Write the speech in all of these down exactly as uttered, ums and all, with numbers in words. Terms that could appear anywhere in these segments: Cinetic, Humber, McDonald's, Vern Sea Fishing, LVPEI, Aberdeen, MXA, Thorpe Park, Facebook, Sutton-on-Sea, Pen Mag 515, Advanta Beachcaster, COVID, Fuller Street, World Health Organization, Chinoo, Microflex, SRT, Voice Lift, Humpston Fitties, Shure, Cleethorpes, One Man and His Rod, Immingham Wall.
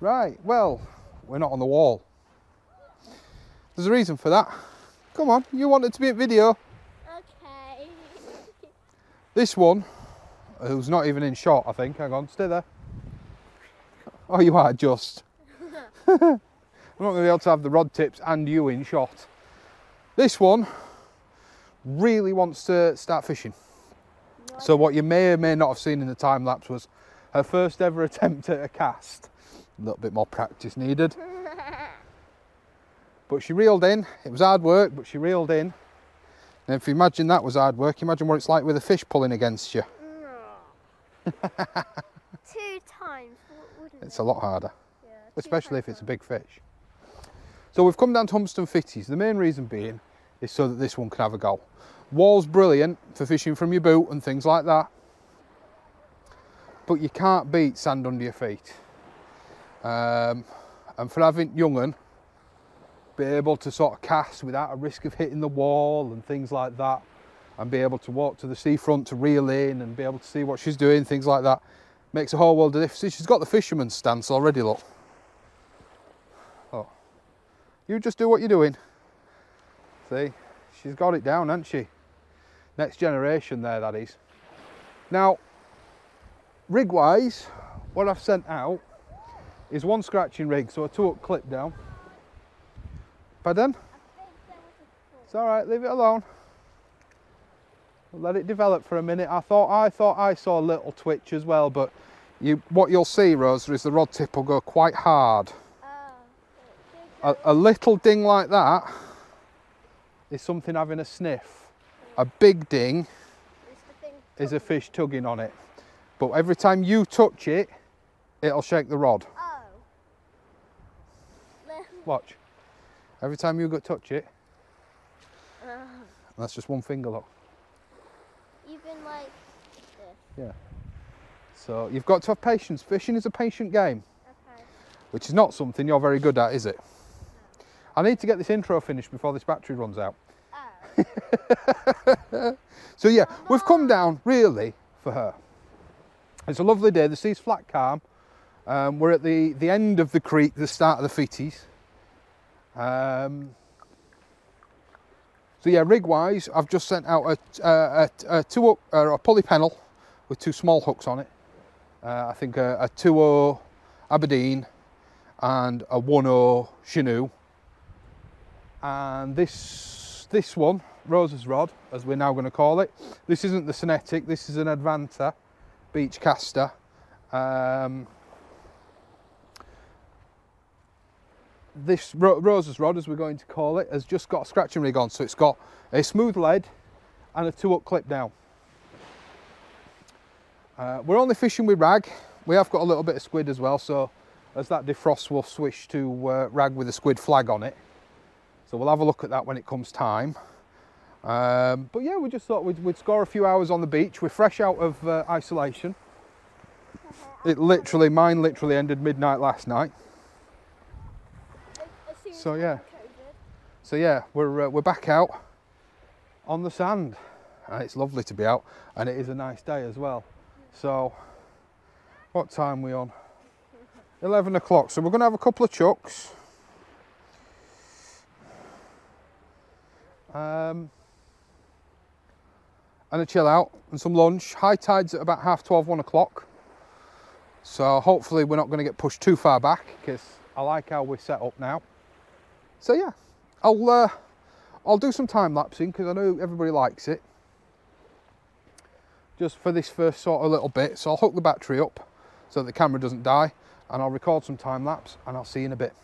Right, well, we're not on the wall. There's a reason for that. Come on, you wanted to be at video. Okay. This one, who's not even in shot, I think. Hang on, stay there. Oh, you are just. I'm not going to be able to have the rod tips and you in shot. This one really wants to start fishing. What? So what you may or may not have seen in the time lapse was her first ever attempt at a cast. A little bit more practice needed. But she reeled in. It was hard work, but she reeled in. And if you imagine that was hard work, imagine what it's like with a fish pulling against you. No. Two times, wouldn't it? It's a lot harder. Yeah, especially if it's a big fish. So we've come down to Humpston Fitties. The main reason being is so that this one can have a go. Wall's brilliant for fishing from your boot and things like that. But you can't beat sand under your feet. Um, and for having young'un be able to sort of cast without a risk of hitting the wall and things like that, and be able to walk to the seafront to reel in and be able to see what she's doing, things like that, makes a whole world of difference. She's got the fisherman's stance already, look. Oh, you just do what you're doing. See, she's got it down, hasn't she? Next generation there, that is. Now, rig-wise, what I've sent out is one scratching rig, so a two-up clip down. Pardon? It's all right, leave it alone. We'll let it develop for a minute. I thought I thought I saw a little twitch as well, but you, what you'll see, Rosa, is the rod tip will go quite hard. Oh, a, a little ding like that is something having a sniff. Yeah. A big ding is a fish tugging on it. But every time you touch it, it'll shake the rod. Oh. Watch. Every time you go touch it. Uh, that's just one finger, look. You've been like this. Yeah. So you've got to have patience. Fishing is a patient game. Okay. Which is not something you're very good at, is it? No. I need to get this intro finished before this battery runs out. Oh. So yeah, oh, no. We've come down really for her. It's a lovely day, the sea's flat calm. Um, we're at the, the end of the creek, the start of the Fitties. Um, so yeah, rig-wise, I've just sent out a, a, a, a two-up, uh, a pulley panel with two small hooks on it. Uh, I think a, a two-oh Aberdeen and a one-oh Chinoo. And this, this one, Rosa's Rod, as we're now going to call it, this isn't the Cinetic, this is an Advanta Beachcaster. Um, this Ro Rosa's Rod, as we're going to call it, has just got a scratching rig on, so it's got a smooth lead and a two-up clip down. Uh, we're only fishing with rag. We have got a little bit of squid as well, so as that defrosts, we'll switch to uh, rag with a squid flag on it. So we'll have a look at that when it comes time. Um, but yeah, we just thought we'd, we'd score a few hours on the beach. We're fresh out of uh, isolation. It literally, mine literally ended midnight last night. So yeah, so yeah, we're uh, we're back out on the sand, and it's lovely to be out, and it is a nice day as well. So, what time are we on? Eleven o'clock. So we're going to have a couple of chucks. Um. And a chill out and some lunch. High tide's at about half twelve, one o'clock. So hopefully we're not going to get pushed too far back, because I like how we're set up now. So yeah, I'll uh, I'll do some time lapsing, because I know everybody likes it. Just for this first sort of little bit, so I'll hook the battery up so that the camera doesn't die, and I'll record some time lapse, and I'll see you in a bit.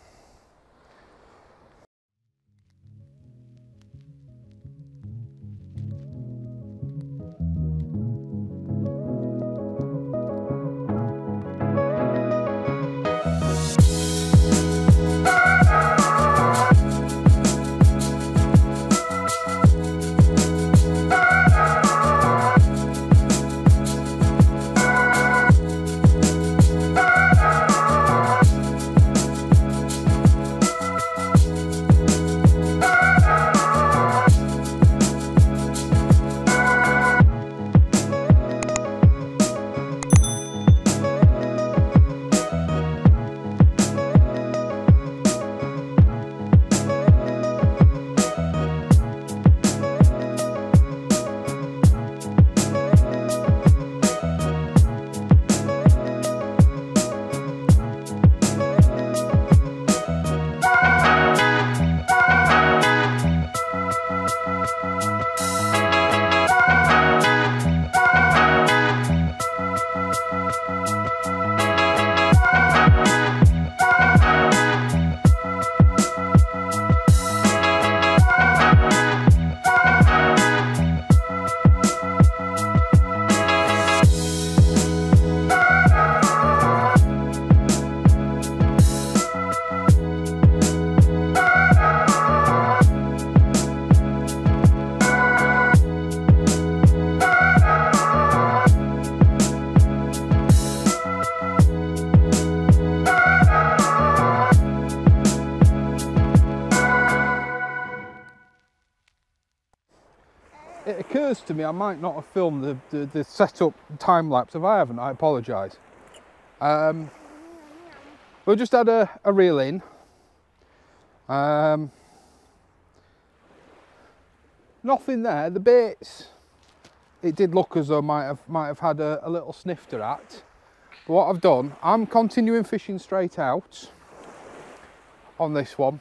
to me, I might not have filmed the, the, the setup time lapse. If I haven't, I apologise. Um, we just had a, a reel in. Um, nothing there. The baits, it did look as though might have might have had a, a little snifter at. But what I've done, I'm continuing fishing straight out on this one.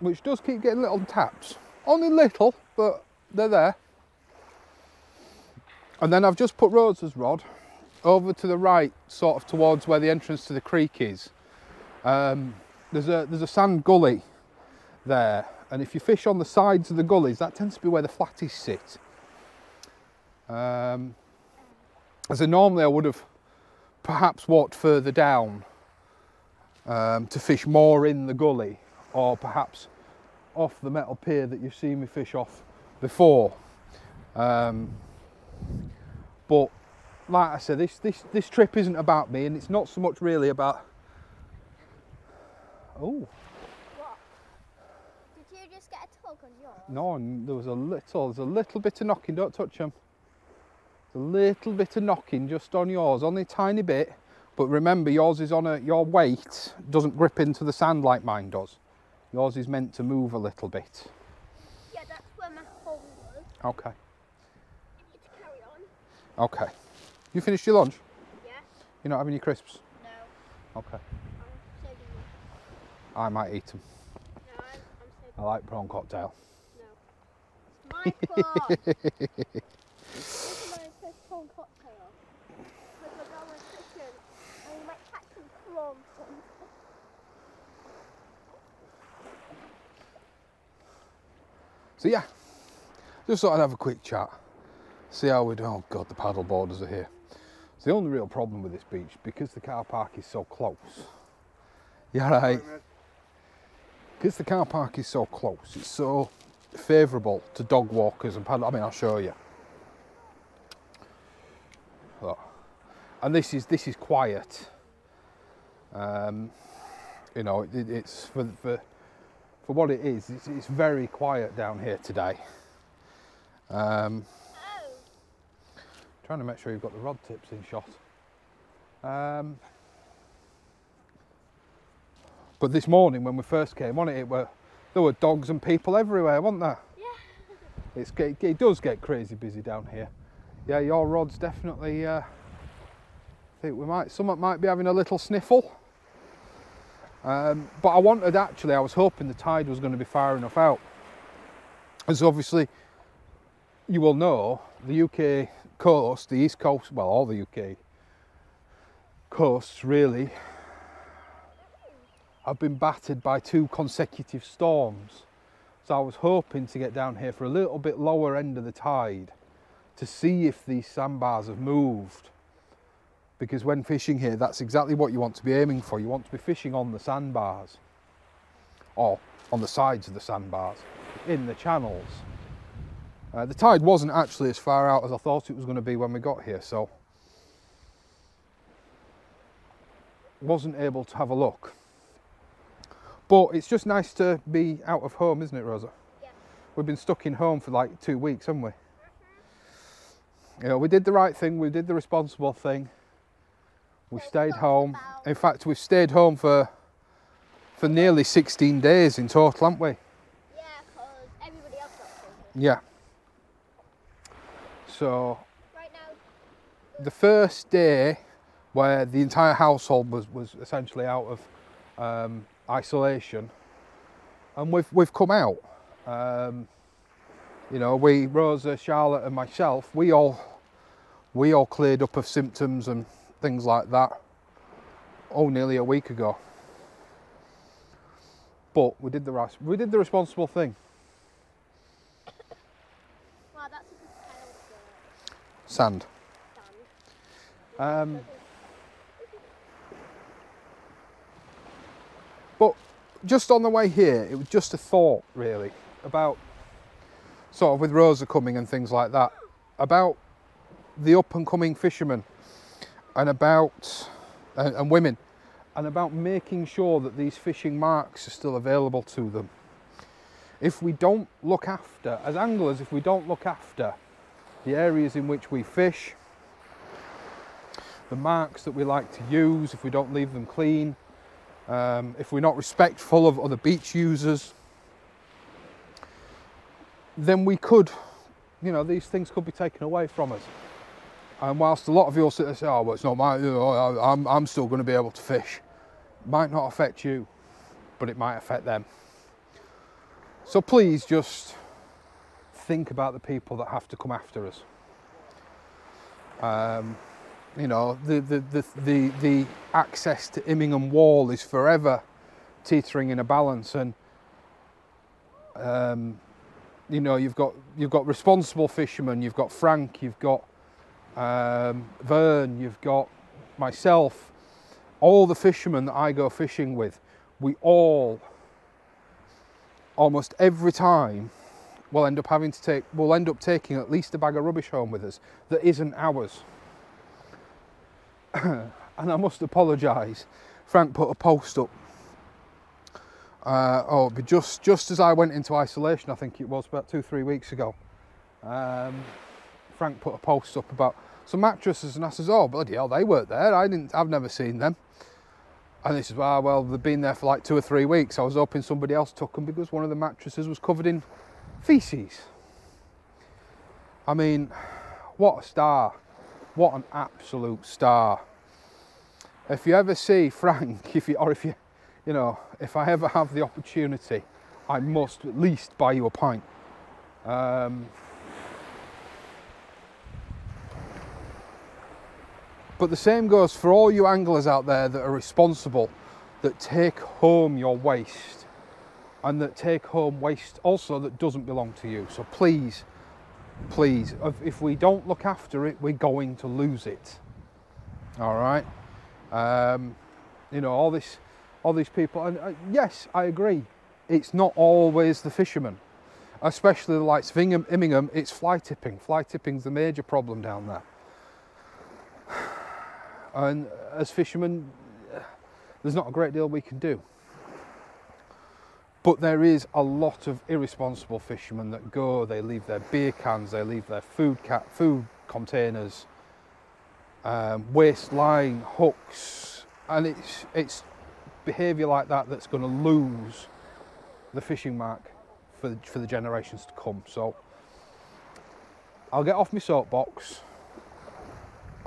Which does keep getting little taps. Only little, but they're there. And then I've just put Rose's rod over to the right, sort of towards where the entrance to the creek is. Um, there's a there's a sand gully there, and if you fish on the sides of the gullies, that tends to be where the flatties sit. Um, so normally I would have perhaps walked further down um, to fish more in the gully, or perhaps off the metal pier that you've seen me fish off before. Um, but like I said, this, this, this trip isn't about me, and it's not so much really about... Oh. What? Did you just get a tug on yours? No, and there was a little, there's a little bit of knocking, don't touch them. There's a little bit of knocking just on yours, only a tiny bit. But remember, yours is on a, your weight doesn't grip into the sand like mine does. Yours is meant to move a little bit. Yeah, that's where my hole was. Okay. You need to carry on. Okay. You finished your lunch? Yeah. You're not having your crisps? No. Okay. I'm saving them. I might eat them. No, I'm, I'm saving them. I like prawn cocktail. No. It's my prawn! It's my first prawn cocktail. With my grandma's kitchen. And we might catch some prawns. So yeah, just thought I'd have a quick chat, see how we do. Oh God, the paddle boarders are here. It's the only real problem with this beach, because the car park is so close. You all right? Because the car park is so close, it's so favourable to dog walkers and paddle. I mean, I'll show you. Look. And this is this is quiet. Um, you know, it, it, it's for. for For what it is, it's, it's very quiet down here today. Um, oh. Trying to make sure you've got the rod tips in shot. Um, but this morning when we first came on it, it were, there were dogs and people everywhere, weren't there? Yeah. It's, it, it does get crazy busy down here. Yeah, your rod's definitely... Uh, I think we might, someone might be having a little sniffle. Um, but I wanted, actually, I was hoping the tide was going to be far enough out. As obviously, you will know, the U K coast, the East Coast, well, all the U K coasts, really, have been battered by two consecutive storms. So I was hoping to get down here for a little bit lower end of the tide to see if these sandbars have moved. Because when fishing here, that's exactly what you want to be aiming for. You want to be fishing on the sandbars, or on the sides of the sandbars, in the channels. Uh, the tide wasn't actually as far out as I thought it was going to be when we got here, so wasn't able to have a look. But it's just nice to be out of home, isn't it, Rosa? Yeah. We've been stuck in home for like two weeks, haven't we? Mm-hmm. You know, we did the right thing, we did the responsible thing. We stayed home. In fact, we've stayed home for for nearly sixteen days in total, haven't we? Yeah, because everybody else got COVID. Yeah. So, right now, the first day where the entire household was, was essentially out of um, isolation, and we've, we've come out. Um, you know, we, Rosa, Charlotte and myself, we all, we all cleared up of symptoms and things like that, oh, nearly a week ago. But we did the right, we did the responsible thing. Wow, that's a good kind of sand. Sand. Um, but just on the way here, it was just a thought, really, about sort of with Rosa coming and things like that, about the up-and-coming fishermen. And about and, and women, and about making sure that these fishing marks are still available to them. if we don't look after, as anglers, if we don't look after the areas in which we fish, the marks that we like to use, if we don't leave them clean, um, if we're not respectful of other beach users, then we could, you know, these things could be taken away from us. And whilst a lot of you will sit there and say, oh, well, it's not my, you know, I'm, I'm still going to be able to fish. It might not affect you, but it might affect them. So please just think about the people that have to come after us. Um, you know, the, the, the, the, the access to Immingham Wall is forever teetering in a balance. And, um, you know, you've got, you've got responsible fishermen, you've got Frank, you've got um Vern, you've got myself, all the fishermen that I go fishing with, we all almost every time we'll end up having to take we'll end up taking at least a bag of rubbish home with us that isn't ours. And I must apologize, Frank put a post up uh oh but just just as I went into isolation, I think it was about two three weeks ago, um Frank put a post up about some mattresses, and I says, oh, bloody hell, they weren't there. I didn't, I've never seen them. And he says, ah, well, they've been there for like two or three weeks. I was hoping somebody else took them because one of the mattresses was covered in feces. I mean, what a star. What an absolute star. If you ever see Frank, if you, or if you, you know, if I ever have the opportunity, I must at least buy you a pint. Um, But the same goes for all you anglers out there that are responsible, that take home your waste, and that take home waste also that doesn't belong to you. So please, please, if we don't look after it, we're going to lose it. All right? Um, you know, all this, all these people, and uh, yes, I agree, it's not always the fishermen, especially the likes of Immingham, it's fly tipping. Fly tipping's the major problem down there. And as fishermen, there's not a great deal we can do. But there is a lot of irresponsible fishermen that go, they leave their beer cans, they leave their food, ca food containers, um, waste line, hooks, and it's, it's behaviour like that that's going to lose the fishing mark for the, for the generations to come. So I'll get off my soapbox.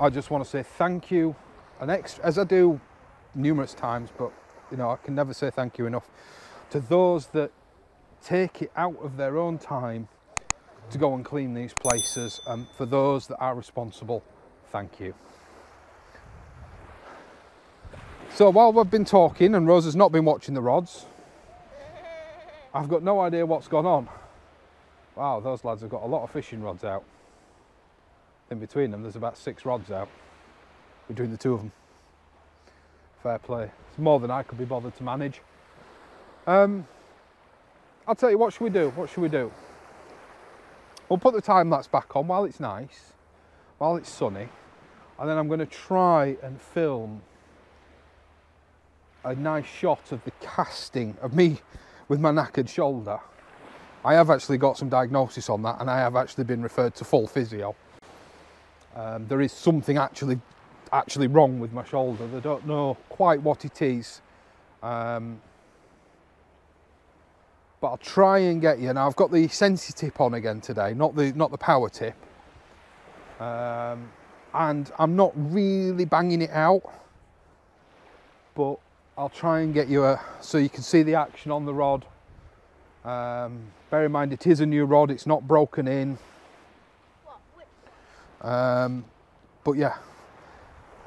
I just want to say thank you, an extra, as I do numerous times, but you know, I can never say thank you enough to those that take it out of their own time to go and clean these places, and for those that are responsible, thank you. So while we've been talking and Rose has not been watching the rods, I've got no idea what's gone on. Wow, those lads have got a lot of fishing rods out. In between them there's about six rods out between the two of them. Fair play. It's more than I could be bothered to manage. um I'll tell you what, should we do what should we do we'll put the time lapse back on while it's nice, while it's sunny, and then I'm going to try and film a nice shot of the casting of me with my knackered shoulder. I have actually got some diagnosis on that, and I have actually been referred to full physio. Um, there is something actually actually wrong with my shoulder. They don't know quite what it is, um, but I'll try and get you. Now I've got the Sensi tip on again today, not the not the power tip, um, and I'm not really banging it out, but I'll try and get you a so you can see the action on the rod. Um, bear in mind it is a new rod; it's not broken in. Um, but yeah,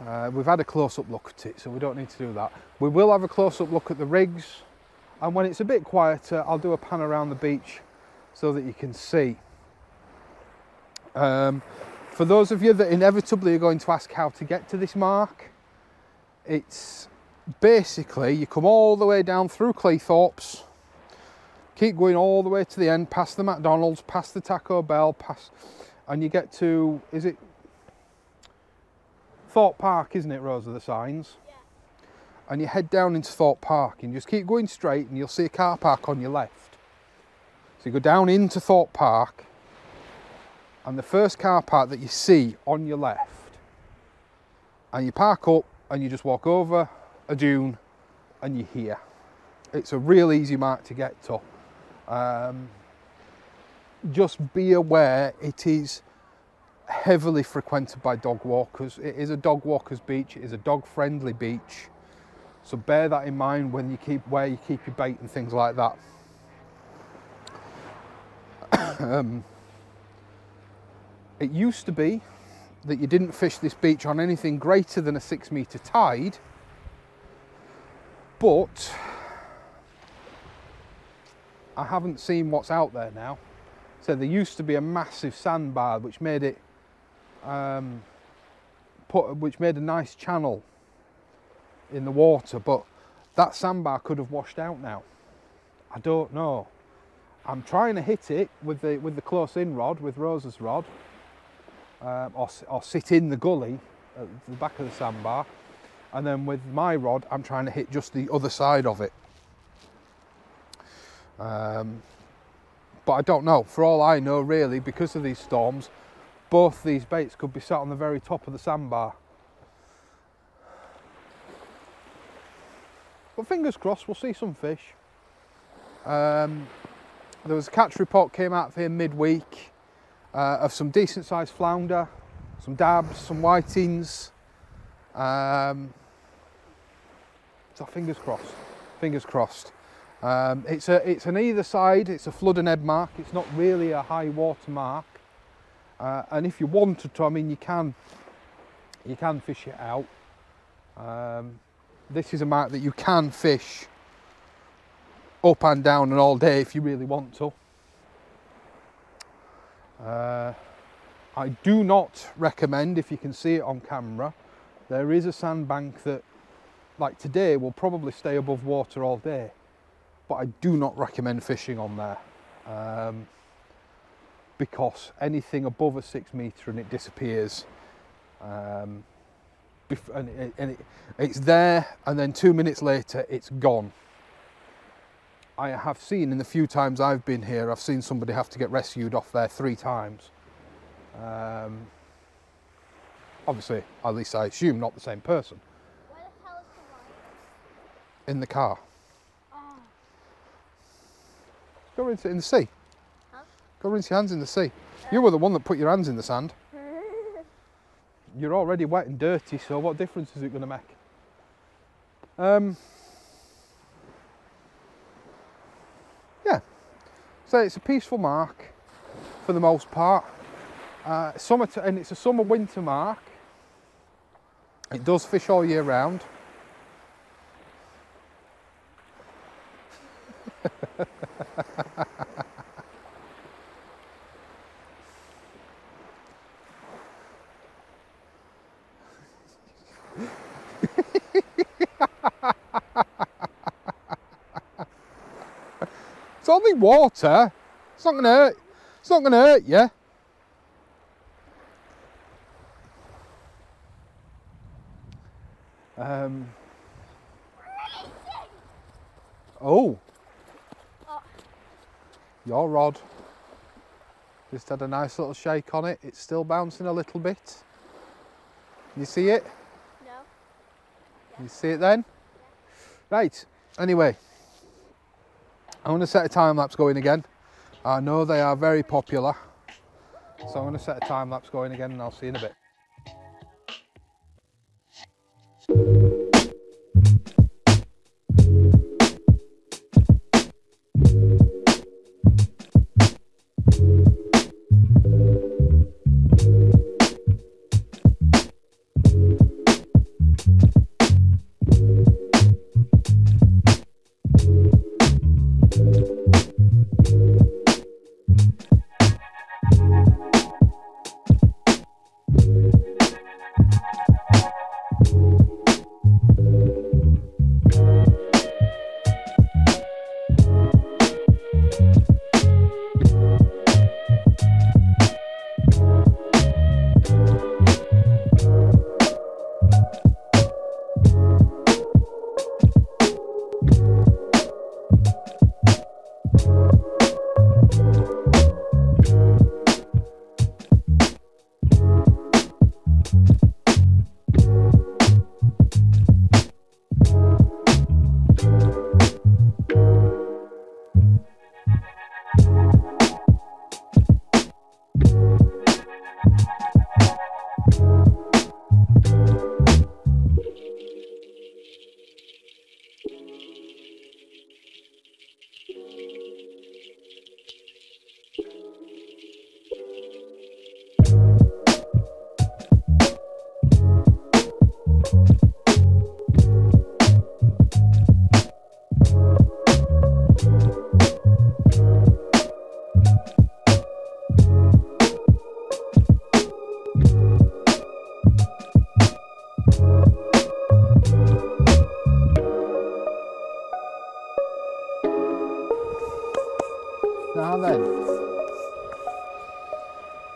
uh, we've had a close-up look at it, so we don't need to do that. We will have a close-up look at the rigs, and when it's a bit quieter, I'll do a pan around the beach so that you can see. Um, for those of you that inevitably are going to ask how to get to this mark, it's basically you come all the way down through Cleethorpes, keep going all the way to the end, past the McDonald's, past the Taco Bell, past... and you get to, is it Thorpe Park, isn't it, Rose, of the signs? Yeah. And you head down into Thorpe Park and just keep going straight, and you'll see a car park on your left. So you go down into Thorpe Park, and the first car park that you see on your left, and you park up and you just walk over a dune and you're here. It's a real easy mark to get to. Um, just be aware it is heavily frequented by dog walkers. It is a dog walkers beach, it is a dog friendly beach. So bear that in mind when you keep where you keep your bait and things like that. um, it used to be that you didn't fish this beach on anything greater than a six meter tide, but I haven't seen what's out there now. So there used to be a massive sandbar which made it um, put, which made a nice channel in the water, but that sandbar could have washed out now. I don't know. I'm trying to hit it with the with the close in rod, with Rosa's rod, um, or, or sit in the gully at the back of the sandbar, and then with my rod I'm trying to hit just the other side of it. Um, but I don't know. For all I know, really, because of these storms, both these baits could be sat on the very top of the sandbar. But fingers crossed, we'll see some fish. Um, there was a catch report came out here midweek uh, of some decent sized flounder, some dabs, some whitings. Um, so fingers crossed, fingers crossed. Um, it's, a, it's an either side, it's a flood and ebb mark, it's not really a high water mark, uh, and if you wanted to, I mean, you can, you can fish it out. Um, this is a mark that you can fish up and down and all day if you really want to. Uh, I do not recommend, if you can see it on camera, there is a sandbank that, like today, will probably stay above water all day. But I do not recommend fishing on there um, because anything above a six metre and it disappears, um, and, it, and it, it's there and then two minutes later it's gone. I have seen, in the few times I've been here, I've seen somebody have to get rescued off there three times. Um, obviously, at least I assume not the same person. Where the hell is the line? In the car. Go rinse it in the sea. Huh? Go rinse your hands in the sea. You were the one that put your hands in the sand. You're already wet and dirty, so what difference is it going to make? Um, yeah. So it's a peaceful mark for the most part. Uh, summer to, and it's a summer-winter mark. It does fish all year round. It's only water. It's not gonna hurt. It's not gonna hurt you. Um. Oh. Your rod just had a nice little shake on it. It's still bouncing a little bit. You see it? No. Yeah. You see it then? Yeah. Right. Anyway, I'm going to set a time lapse going again. I know they are very popular, so I'm going to set a time lapse going again, and I'll see you in a bit. Thank you.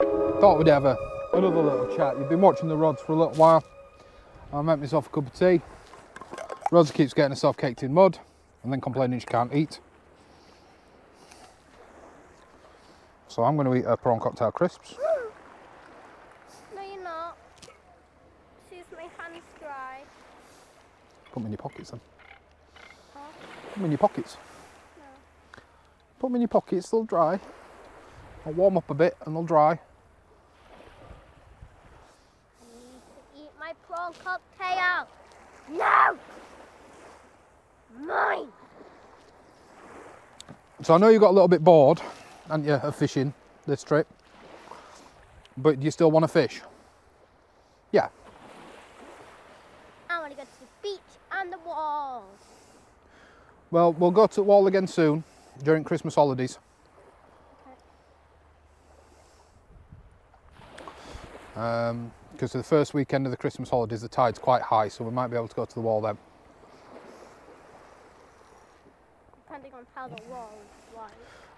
Thought we'd have a, another little chat. You've been watching the rods for a little while. I made myself a cup of tea. Rods keeps getting herself caked in mud and then complaining she can't eat. So I'm going to eat her prawn cocktail crisps. No, you're not. Excuse my hands dry. Put them in your pockets then. Huh? Put them in your pockets. No. Put them in your pockets, they'll dry. I'll warm up a bit and they'll dry. I need to eat my prawn cocktail. No! Mine! So I know you got a little bit bored, haven't you, of fishing this trip, but do you still want to fish? Yeah. I want to go to the beach and the wall. Well, we'll go to the wall again soon, during Christmas holidays. Okay. Um, because the first weekend of the Christmas holidays, the tide's quite high, so we might be able to go to the wall then. Depending on how the wall is wide.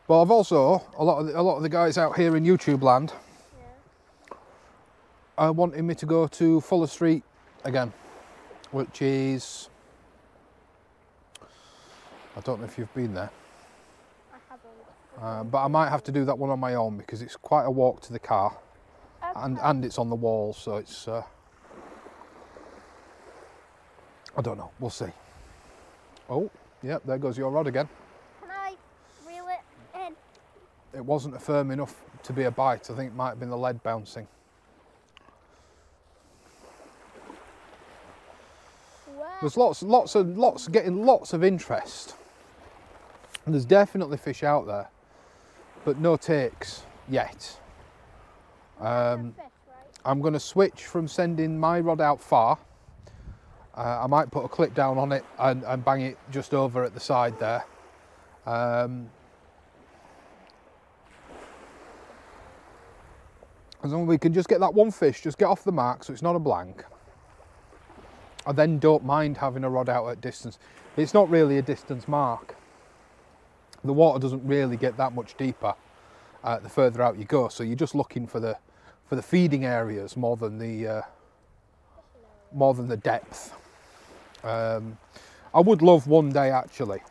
Well, I've also, a lot of the, a lot of the guys out here in YouTube land yeah. are wanting me to go to Fuller Street again, which is, I don't know if you've been there. I haven't. Uh, but I might have to do that one on my own because it's quite a walk to the car. And, and it's on the wall, so it's, uh, I don't know, we'll see. Oh, yeah, there goes your rod again. Can I reel it in? It wasn't firm enough to be a bite. I think it might have been the lead bouncing. Wow. There's lots, lots of, lots, getting lots of interest. And there's definitely fish out there, but no takes yet. Um, I'm going to switch from sending my rod out far. Uh, I might put a clip down on it and, and bang it just over at the side there. Um, as long as we can just get that one fish, just get off the mark so it's not a blank. I then don't mind having a rod out at distance. It's not really a distance mark. The water doesn't really get that much deeper. Uh, the further out you go, so you're just looking for the for the feeding areas more than the uh, more than the depth. Um, I would love one day actually,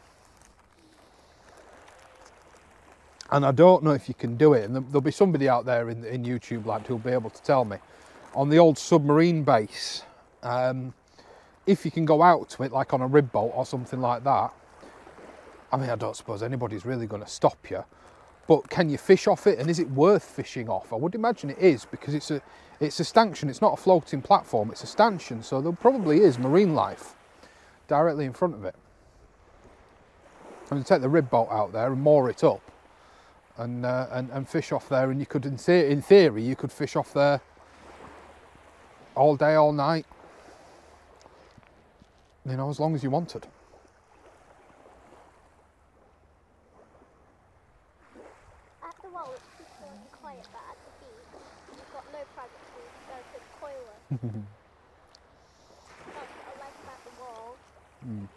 and I don't know if you can do it. And there'll be somebody out there in in YouTube land who'll be able to tell me on the old submarine base um, if you can go out to it like on a rib boat or something like that. I mean, I don't suppose anybody's really going to stop you. But can you fish off it, and is it worth fishing off? I would imagine it is, because it's a, it's a stanchion, it's not a floating platform, it's a stanchion, so there probably is marine life directly in front of it. And you take the rib boat out there and moor it up and, uh, and, and fish off there, and you could, in, the in theory, you could fish off there all day, all night, you know, as long as you wanted. That's what I like about the wall. Mm.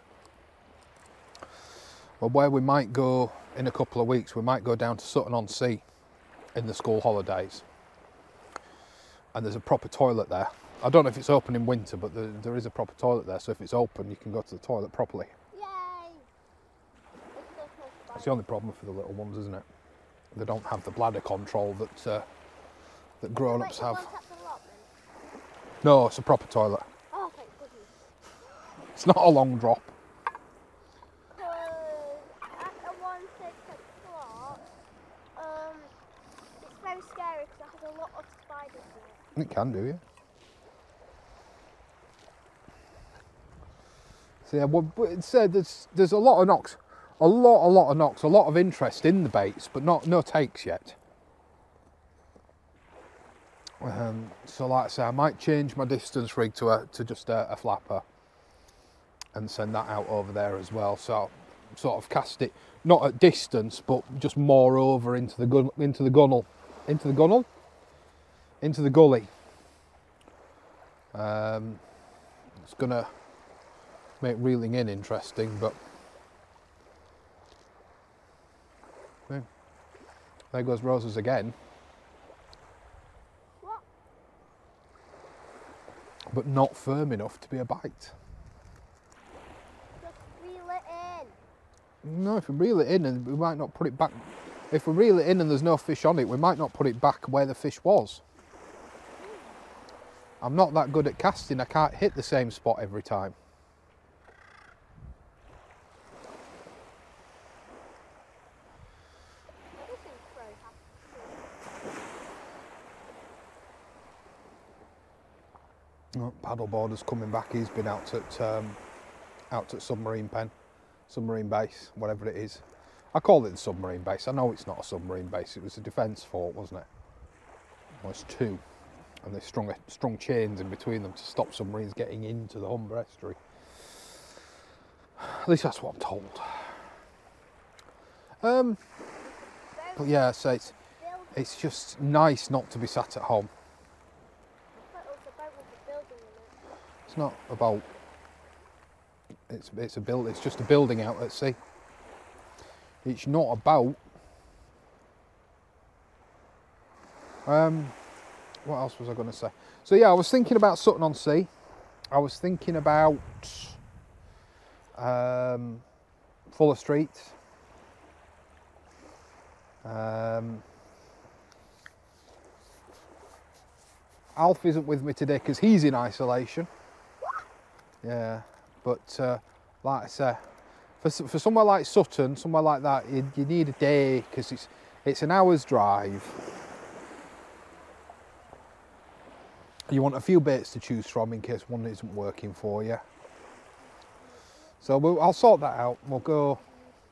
Well, where we might go in a couple of weeks, we might go down to Sutton-on-Sea in the school holidays. And there's a proper toilet there. I don't know if it's open in winter, but there, there is a proper toilet there. So if it's open, you can go to the toilet properly. Yay! That's the only problem for the little ones, isn't it? They don't have the bladder control that uh, that grown-ups have. No, it's a proper toilet. Oh, thank goodness. It's not a long drop. So, after one six o'clock, um, it's very scary because it has a lot of spiders in it. It can do, yeah. So yeah, well, it's, uh, there's there's a lot of knocks, a lot, a lot of knocks, a lot of interest in the baits, but not no takes yet. Um, so like I say, I might change my distance rig to a, to just a, a flapper and send that out over there as well. So sort of cast it not at distance, but just more over into the gun, into the gunnel, into the gunnel, into the gully. Um, it's gonna make reeling in interesting, but yeah. There goes Roses again. but not firm enough to be a bite. Just reel it in. No, if we reel it in, and we might not put it back. If we reel it in and there's no fish on it, we might not put it back where the fish was. I'm not that good at casting, I can't hit the same spot every time. Oh, paddleboarder's coming back, he's been out at um, out at submarine pen, submarine base, whatever it is. I call it the submarine base, I know it's not a submarine base, it was a defence fort, wasn't it? Well, it's two, and they strung, strung chains in between them to stop submarines getting into the Humber estuary. At least that's what I'm told. Um, but yeah, so it's, it's just nice not to be sat at home. It's not a boat. It's it's a build. It's just a building out at sea. It's not a boat. Um, what else was I going to say? So yeah, I was thinking about Sutton-on-Sea. I was thinking about um, Fuller Street. Um, Alf isn't with me today because he's in isolation. Yeah, but uh, like I say, for, for somewhere like Sutton, somewhere like that, you, you need a day because it's, it's an hour's drive. You want a few baits to choose from in case one isn't working for you. So we'll, I'll sort that out. We'll go,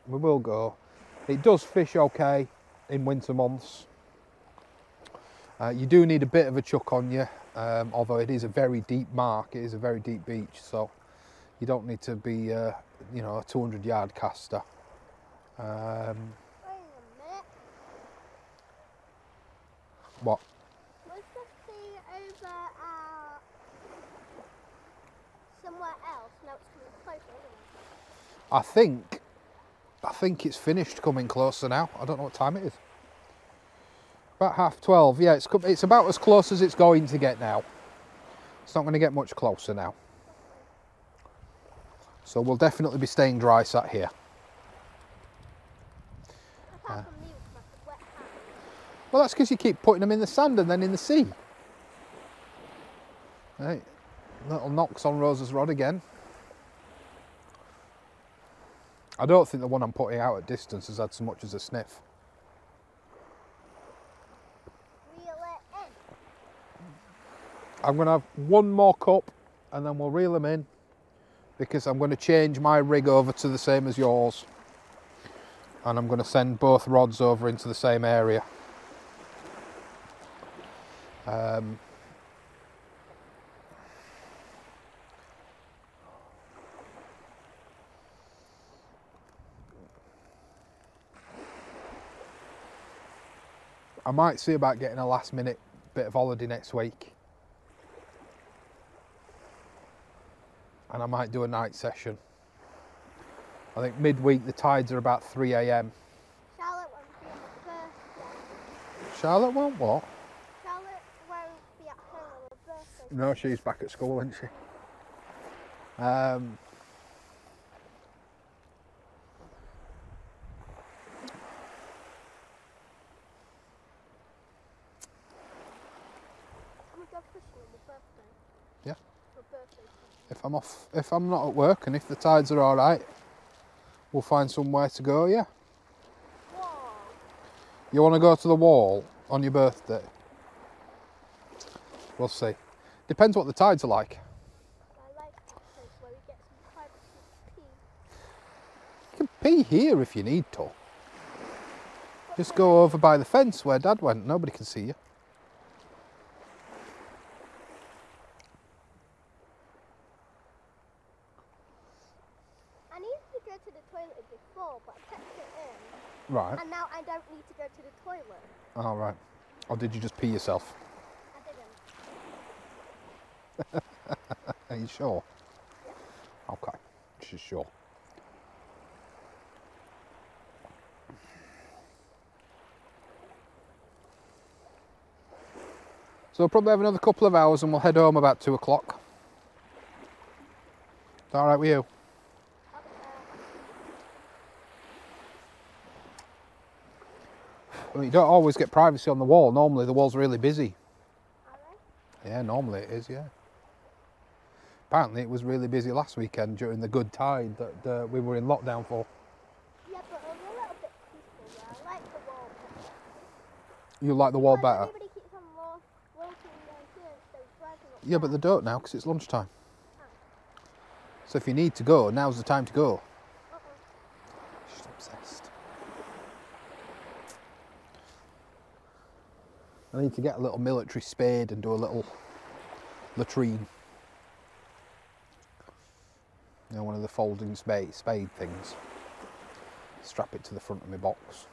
we will go. It does fish okay in winter months. Uh, you do need a bit of a chuck on you. Um, although it is a very deep mark, it is a very deep beach, so you don't need to be, uh, you know, a two hundred yard caster. Um, Wait a minute. What? Was the thing over uh, somewhere else? Now it's coming closer, isn't it? I think, I think it's finished coming closer now. I don't know what time it is. About half twelve, yeah, it's, it's about as close as it's going to get now. It's not going to get much closer now. So we'll definitely be staying dry sat here. Uh, well, that's because you keep putting them in the sand and then in the sea. Right, little knocks on Rosa's rod again. I don't think the one I'm putting out at distance has had so much as a sniff. I'm going to have one more cup and then we'll reel them in because I'm going to change my rig over to the same as yours and I'm going to send both rods over into the same area. Um, I might see about getting a last minute bit of holiday next week. And I might do a night session. I think midweek the tides are about three A M Charlotte won't be at her birthday. Charlotte won't what? Charlotte won't be at home on her birthday. No, she's back at school, isn't she? Um, If I'm off, if I'm not at work and if the tides are all right, we'll find somewhere to go, yeah. Wall. You want to go to the wall on your birthday? We'll see. Depends what the tides are like. I like this place where we get some privacy to pee. You can pee here if you need to. Just go over by the fence where Dad went. Nobody can see you. Right. And now I don't need to go to the toilet. Oh, right. Or did you just pee yourself? I didn't. Are you sure? Yeah. Okay, she's sure. So we'll probably have another couple of hours and we'll head home about two o'clock. that alright with you? Well, you don't always get privacy on the wall. Normally the wall's really busy. Yeah, normally it is, yeah. Apparently it was really busy last weekend during the good tide that uh, we were in lockdown for. Yeah, but I'm a little bit peaceful, yeah. I like the wall better. You like the wall better? Everybody keeps on walking down here, so it's right up. Yeah, but they don't now because it's lunchtime. Oh. So if you need to go, now's the time to go. Uh-uh. She's obsessed. I need to get a little military spade and do a little latrine. You know, one of the folding spade, spade things. Strap it to the front of my box.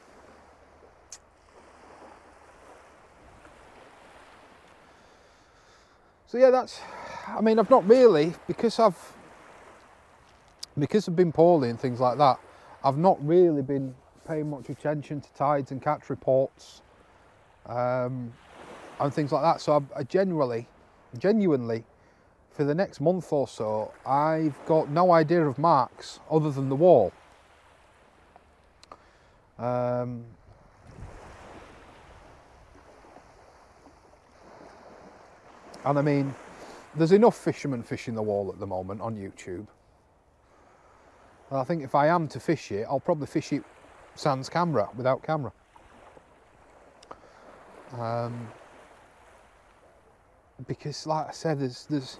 So yeah, that's, I mean, I've not really, because I've, because I've been poorly and things like that, I've not really been paying much attention to tides and catch reports. Um, and things like that. So I, I generally, genuinely, for the next month or so, I've got no idea of marks other than the wall. Um, and I mean, there's enough fishermen fishing the wall at the moment on YouTube. And I think if I am to fish it, I'll probably fish it sans camera, without camera. Um, because like I said, there's, there's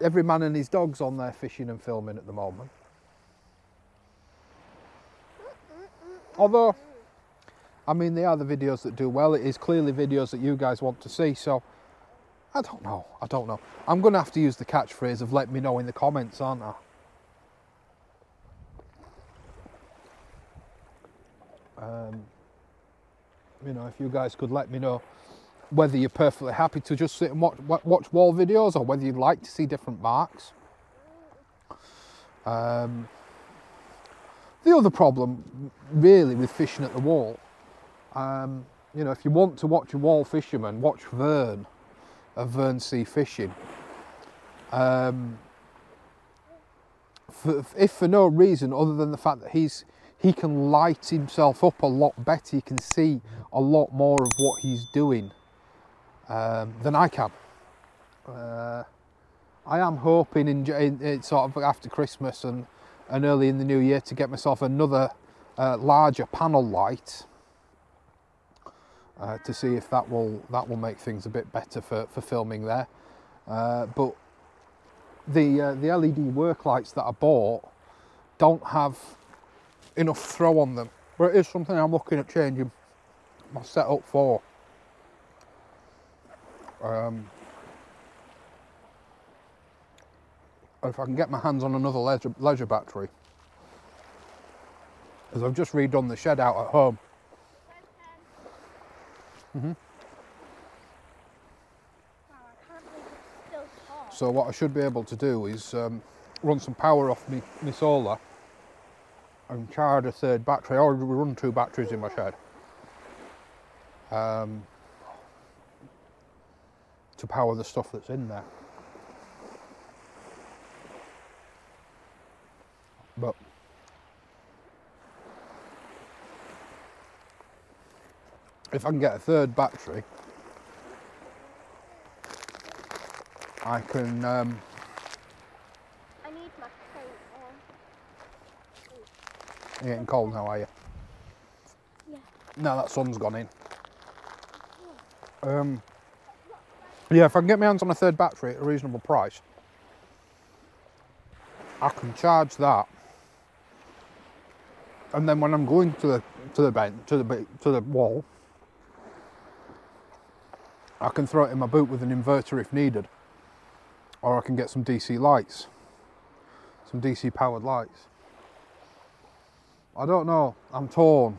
every man and his dog's on there fishing and filming at the moment. Although, I mean, they are the videos that do well. It is clearly videos that you guys want to see, so I don't know, I don't know. I'm going to have to use the catchphrase of let me know in the comments, aren't I? Um... You know, if you guys could let me know whether you're perfectly happy to just sit and watch, watch wall videos or whether you'd like to see different marks. Um, the other problem, really, with fishing at the wall, um, you know, if you want to watch a wall fisherman, watch Vern of Vern Sea Fishing. Um, for, if for no reason other than the fact that he's he can light himself up a lot better. He can see a lot more of what he's doing um, than I can. Uh, I am hoping in, in, in sort of after Christmas and, and early in the new year to get myself another uh, larger panel light uh, to see if that will that will make things a bit better for, for filming there. Uh, but the uh, the L E D work lights that I bought don't have enough throw on them, but it is something I'm looking at changing my setup for. Um, if I can get my hands on another leisure, leisure battery, as I've just redone the shed out at home. Mm-hmm. So what I should be able to do is um, run some power off me, me solar and charge a third battery. I already run two batteries in my shed um, to power the stuff that's in there. But if I can get a third battery, I can um, you're getting cold now, are you? Yeah. No, that sun's gone in. Um, yeah, if I can get my hands on a third battery at a reasonable price, I can charge that, and then when I'm going to the to the bench to the to the wall, I can throw it in my boot with an inverter if needed, or I can get some D C lights, some D C powered lights. I don't know, I'm torn.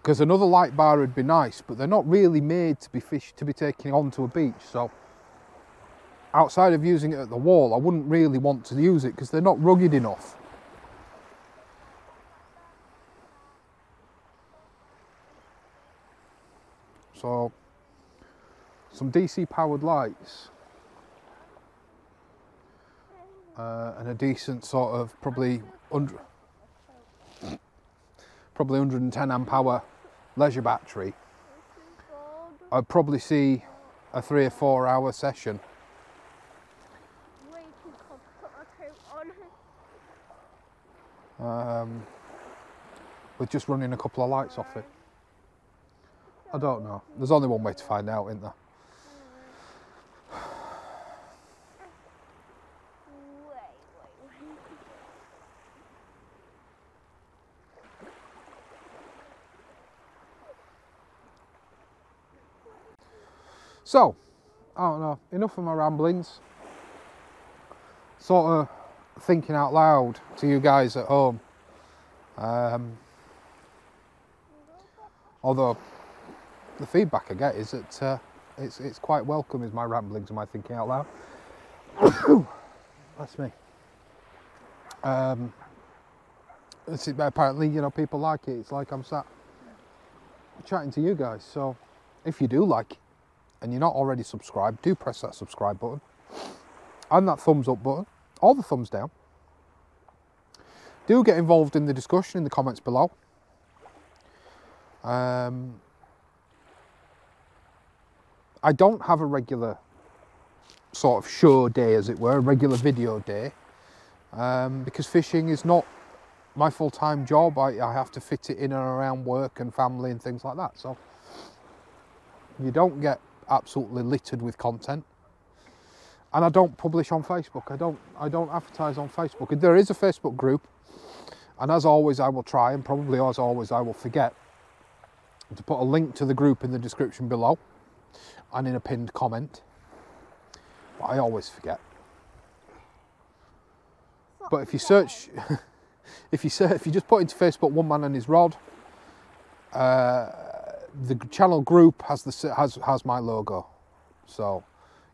Because another light bar would be nice, but they're not really made to be fish to be taken onto a beach, so outside of using it at the wall, I wouldn't really want to use it because they're not rugged enough. So some D C powered lights uh, and a decent sort of probably one hundred, probably one hundred and ten amp hour leisure battery, I'd probably see a three or four hour session. Um, with just running a couple of lights off it. I don't know. There's only one way to find out, isn't there? So, I don't know, enough of my ramblings. Sort of thinking out loud to you guys at home. Um, although, the feedback I get is that uh, it's, it's quite welcome, is my ramblings and my thinking out loud. That's me. Um, it's, apparently, you know, people like it. It's like I'm sat chatting to you guys. So, if you do like it, and you're not already subscribed, do press that subscribe button and that thumbs up button, or the thumbs down. Do get involved in the discussion in the comments below. Um, I don't have a regular sort of show day, as it were, a regular video day, um, because fishing is not my full-time job. I, I have to fit it in and around work and family and things like that. So you don't get absolutely littered with content, and I don't publish on Facebook. I don't I don't advertise on Facebook. There is a Facebook group, and as always I will try, and probably as always I will forget, to put a link to the group in the description below and in a pinned comment, but I always forget. But if you search if you search, if you just put into Facebook One Man and His Rod, uh, the channel group has the has has my logo, so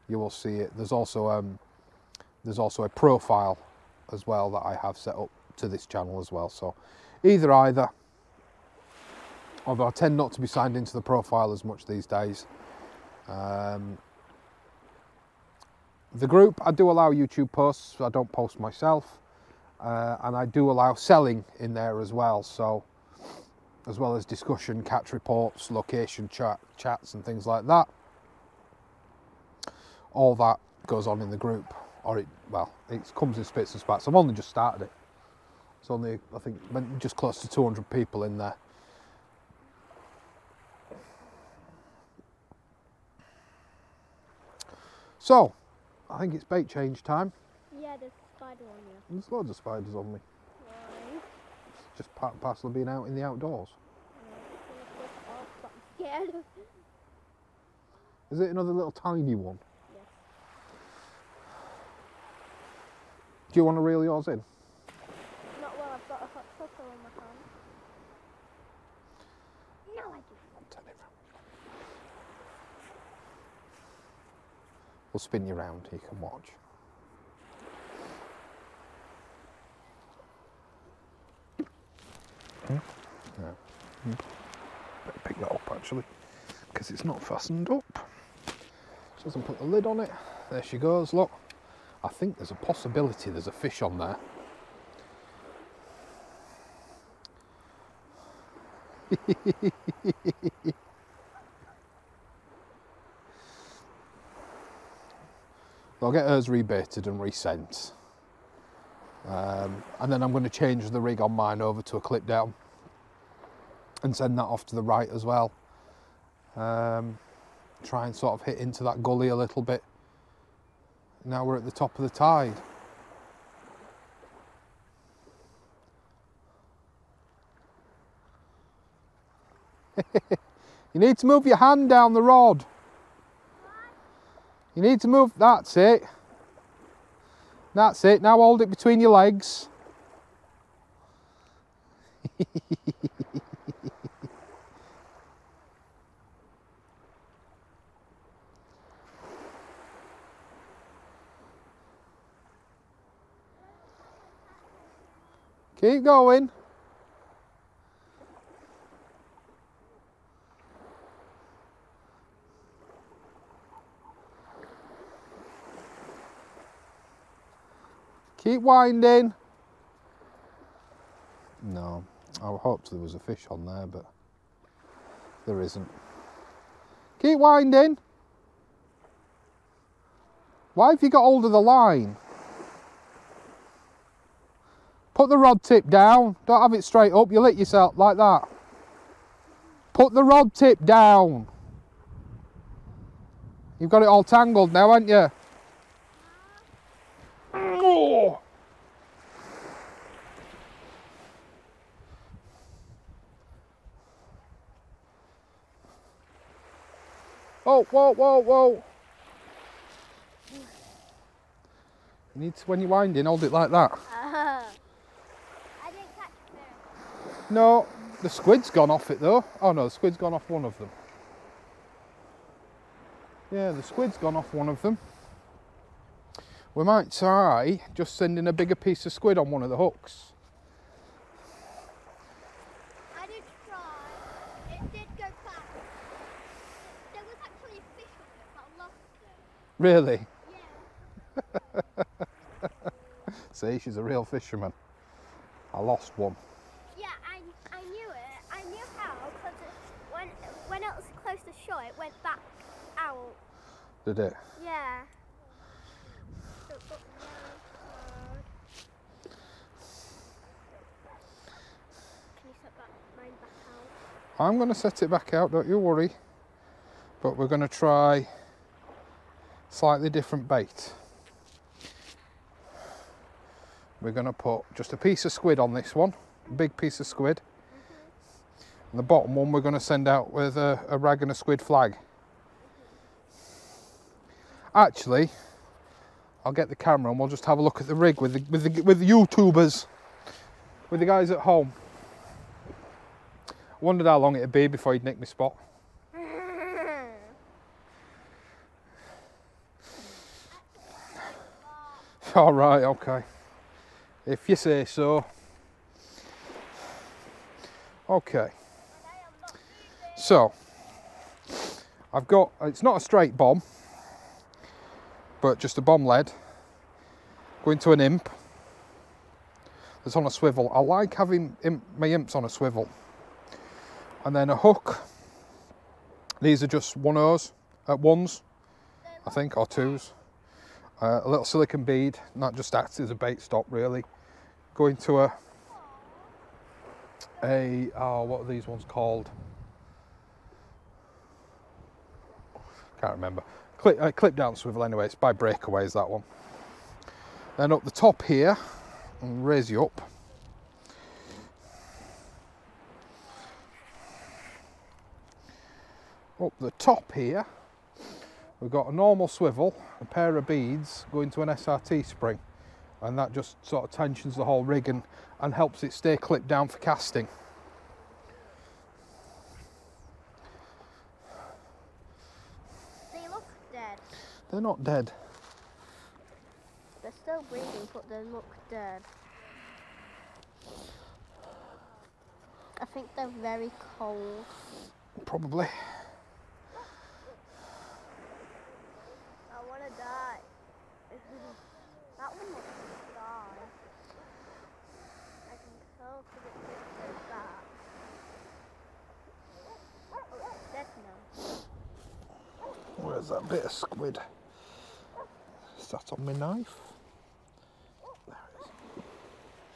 you will see it. There's also um there's also a profile as well that I have set up to this channel as well. So either either, although I tend not to be signed into the profile as much these days. Um, the group, I do allow YouTube posts. I don't post myself, uh, and I do allow selling in there as well. So, as well as discussion, catch reports, location chat, chats and things like that. All that goes on in the group, or it, well, it comes in spits and spats. I've only just started it. It's only, I think, just close to two hundred people in there. So, I think it's bait change time. Yeah, there's a spider on you. There's loads of spiders on me. Just part and parcel of being out in the outdoors. Yeah. Is it another little tiny one? Yeah. Do you want to reel yours in? Not well, I've got a hot cocoa in my hand. No, I don't. Turn it round. We'll spin you round, you can watch. Yeah. Yeah. Better pick that up actually, because it's not fastened up. She doesn't put the lid on it. There she goes, look. I think there's a possibility there's a fish on there. I'll get hers rebaited and resent. Um, and then I'm going to change the rig on mine over to a clip down and send that off to the right as well. Um, try and sort of hit into that gully a little bit. Now we're at the top of the tide. You need to move your hand down the rod. You need to move, that's it. That's it, now hold it between your legs. Keep going. Keep winding. No, I hoped there was a fish on there, but there isn't. Keep winding. Why have you got hold of the line? Put the rod tip down. Don't have it straight up. You'll hit yourself like that. Put the rod tip down. You've got it all tangled now, haven't you? Oh. Oh, whoa, whoa, whoa. You need to, when you're winding, hold it like that. Uh-huh. I didn't catch it there. No, the squid's gone off it though. Oh no, the squid's gone off one of them. Yeah, the squid's gone off one of them. We might try just sending a bigger piece of squid on one of the hooks. I did try. It did go back. There was actually a fish on it, but I lost it. Really? See, she's a real fisherman. I lost one. Yeah, I, I knew it. I knew how, because when, when it was close to shore, it went back out. Did it? Yeah. Can you set mine back out? I'm going to set it back out, don't you worry. But we're going to try slightly different bait. We're going to put just a piece of squid on this one, a big piece of squid. Mm-hmm. And the bottom one we're going to send out with a, a rag and a squid flag. Mm-hmm. Actually, I'll get the camera and we'll just have a look at the rig with the, with the, with the YouTubers, with the guys at home. I wondered how long it'd be before he'd nick my spot. All right, okay. If you say so. Okay. So, I've got, it's not a straight bomb, but just a bomb lead going to an imp that's on a swivel. I like having imp, my imps on a swivel. And then a hook. These are just one O's, uh, ones, I think, or twos. Uh, a little silicon bead, and that just acts as a bait stop, really. Going to a, a oh, what are these ones called? Can't remember. Clip, uh, clip down swivel anyway, it's by Breakaways, that one. Then up the top here, and raise you up. Up the top here, we've got a normal swivel, a pair of beads going to an S R T spring, and that just sort of tensions the whole rig and, and helps it stay clipped down for casting. They look dead. They're not dead. They're still breathing, but they look dead. I think they're very cold. Probably. Where's that bit of squid? Is that on my knife? There it is.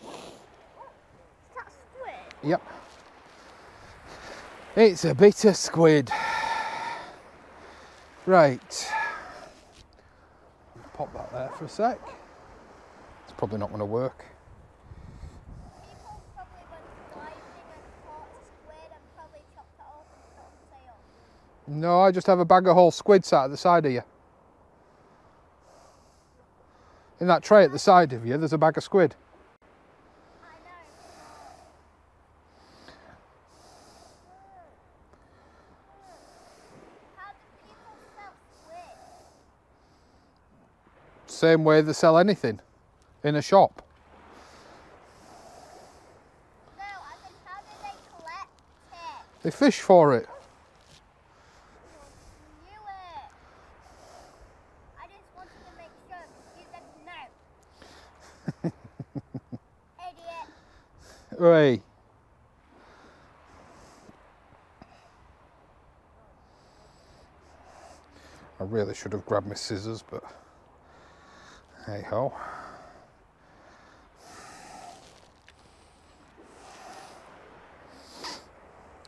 Is that squid? Yep. It's a bit of squid. Right. Pop that there for a sec. It's probably not going to work. People probably went diving and caught squid and probably chopped it off and put on sale. No, I just have a bag of whole squid sat at the side of you. In that tray at the side of you, there's a bag of squid. I know. How do people sell squid? Same way they sell anything in a shop. No, I mean, how do they collect it? They fish for it. I knew it. I just wanted to make sure you said no. Right. I really should have grabbed my scissors, but hey ho.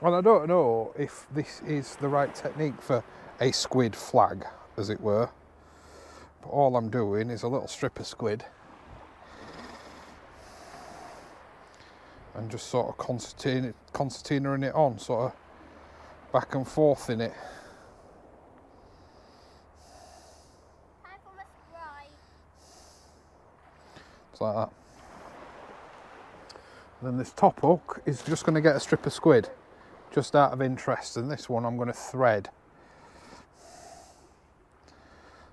And I don't know if this is the right technique for a squid flag, as it were. But all I'm doing is a little strip of squid and just sort of concertina, concertinaing it on, sort of back and forth in it. It's like that. And then this top hook is just going to get a strip of squid, just out of interest, and this one I'm going to thread.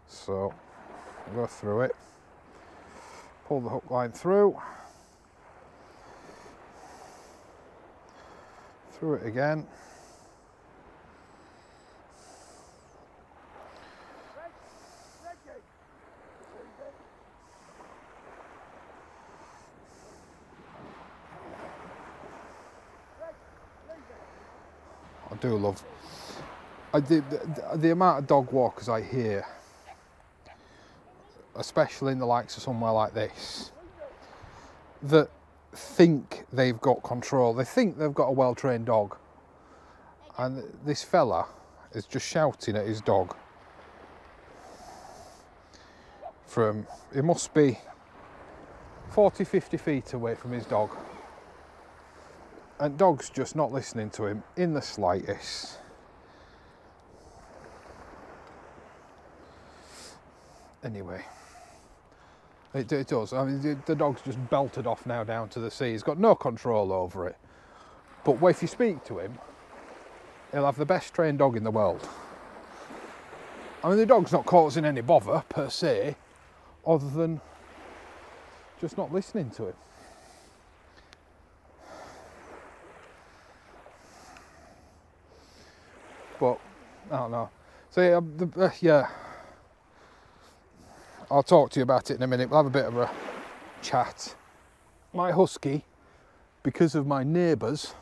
So I'll go through it, pull the hook line through, through it again, I do love. I did the, the amount of dog walkers I hear, especially in the likes of somewhere like this, that think they've got control. They think they've got a well-trained dog, and this fella is just shouting at his dog from, it must be forty, fifty feet away from his dog, and dog's just not listening to him in the slightest. Anyway, it, it does. I mean, the, the dog's just belted off now down to the sea. He's got no control over it. But if you speak to him, he'll have the best trained dog in the world. I mean, the dog's not causing any bother, per se, other than just not listening to him. But I don't know. So yeah, the, uh, yeah, I'll talk to you about it in a minute. We'll have a bit of a chat. My husky, because of my neighbours,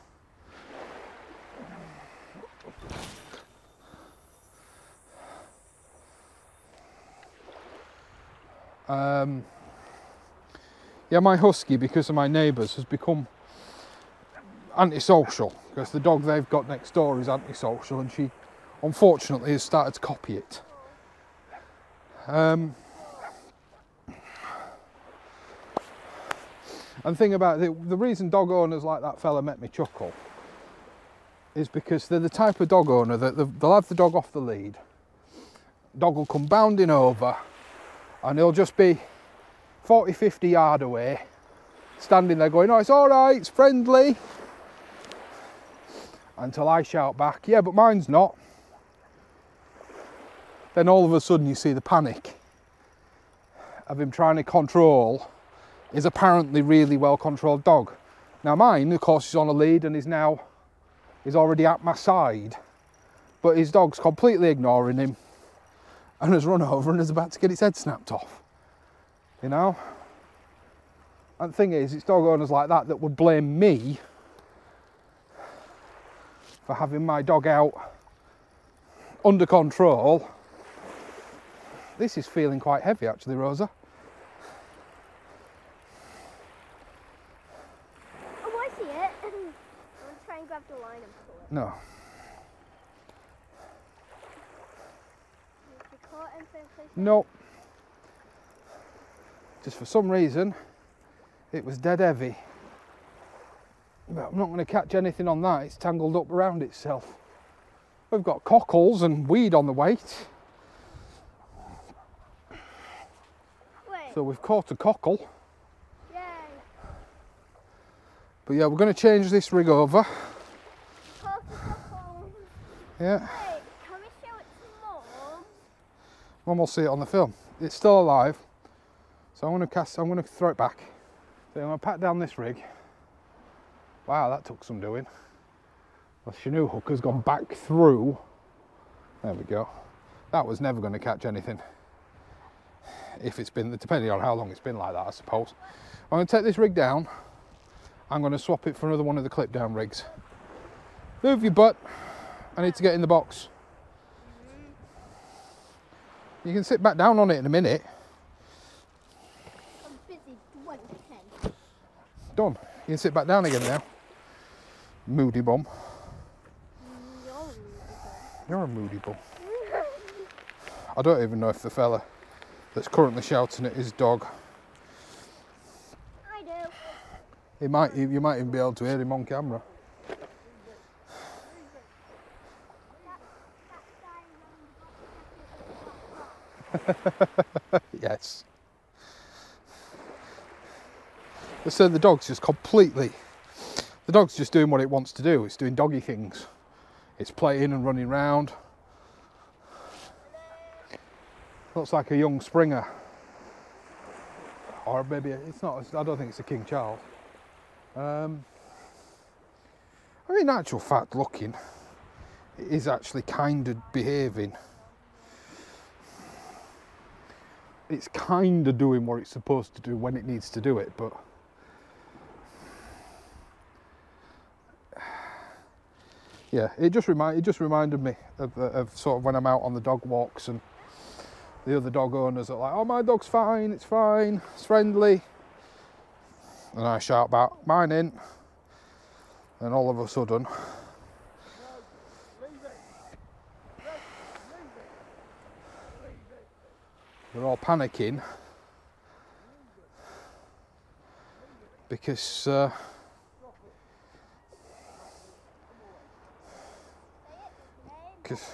um, yeah, my husky, because of my neighbours, has become antisocial, because the dog they've got next door is antisocial, and she unfortunately has started to copy it. Um, and the thing about it, the reason dog owners like that fella make me chuckle is because they're the type of dog owner that they'll have the dog off the lead, dog will come bounding over, and he'll just be forty, fifty yard away, standing there going, oh, it's all right, it's friendly, until I shout back, yeah, but mine's not. Then all of a sudden you see the panic of him trying to control his apparently really well-controlled dog. Now mine, of course, is on a lead and is now, is already at my side, but his dog's completely ignoring him and has run over and is about to get its head snapped off, you know? And the thing is, it's dog owners like that that would blame me for having my dog out under control. This is feeling quite heavy actually, Rosa. Oh, I see it. I'm going to try and grab the line and pull it. No. Nope. Just for some reason, it was dead heavy. But I'm not going to catch anything on that, it's tangled up around itself. We've got cockles and weed on the weight. Wait. So we've caught a cockle. Yay. But yeah, we're going to change this rig over. Caught a cockle. Yeah. Wait, can we show it to Mum? Mum will see it on the film. It's still alive. So I'm going to cast, I'm going to throw it back. So I'm going to pat down this rig. Wow, that took some doing. The Chinoo hook has gone back through. There we go. That was never going to catch anything. If it's been, depending on how long it's been like that, I suppose. I'm going to take this rig down. I'm going to swap it for another one of the clip down rigs. Move your butt, I need to get in the box. You can sit back down on it in a minute. I'm busy doing ten. Done. You can sit back down again now. Moody bum. You're a moody bum. You're a moody bum. I don't even know if the fella that's currently shouting at his dog. I do. He might, you might even be able to hear him on camera. Yes. So the dog's just completely, the dog's just doing what it wants to do. It's doing doggy things. It's playing and running around. Looks like a young Springer. Or maybe it's not, I don't think it's a King Charles. Um, I mean, in actual fact, looking, it is actually kind of behaving. It's kind of doing what it's supposed to do when it needs to do it, but yeah, it just remind it just reminded me of, of sort of when I'm out on the dog walks and the other dog owners are like, "Oh, my dog's fine, it's fine, it's friendly," and I shout back, "Mine ain't," and all of a sudden. They're all panicking because uh, because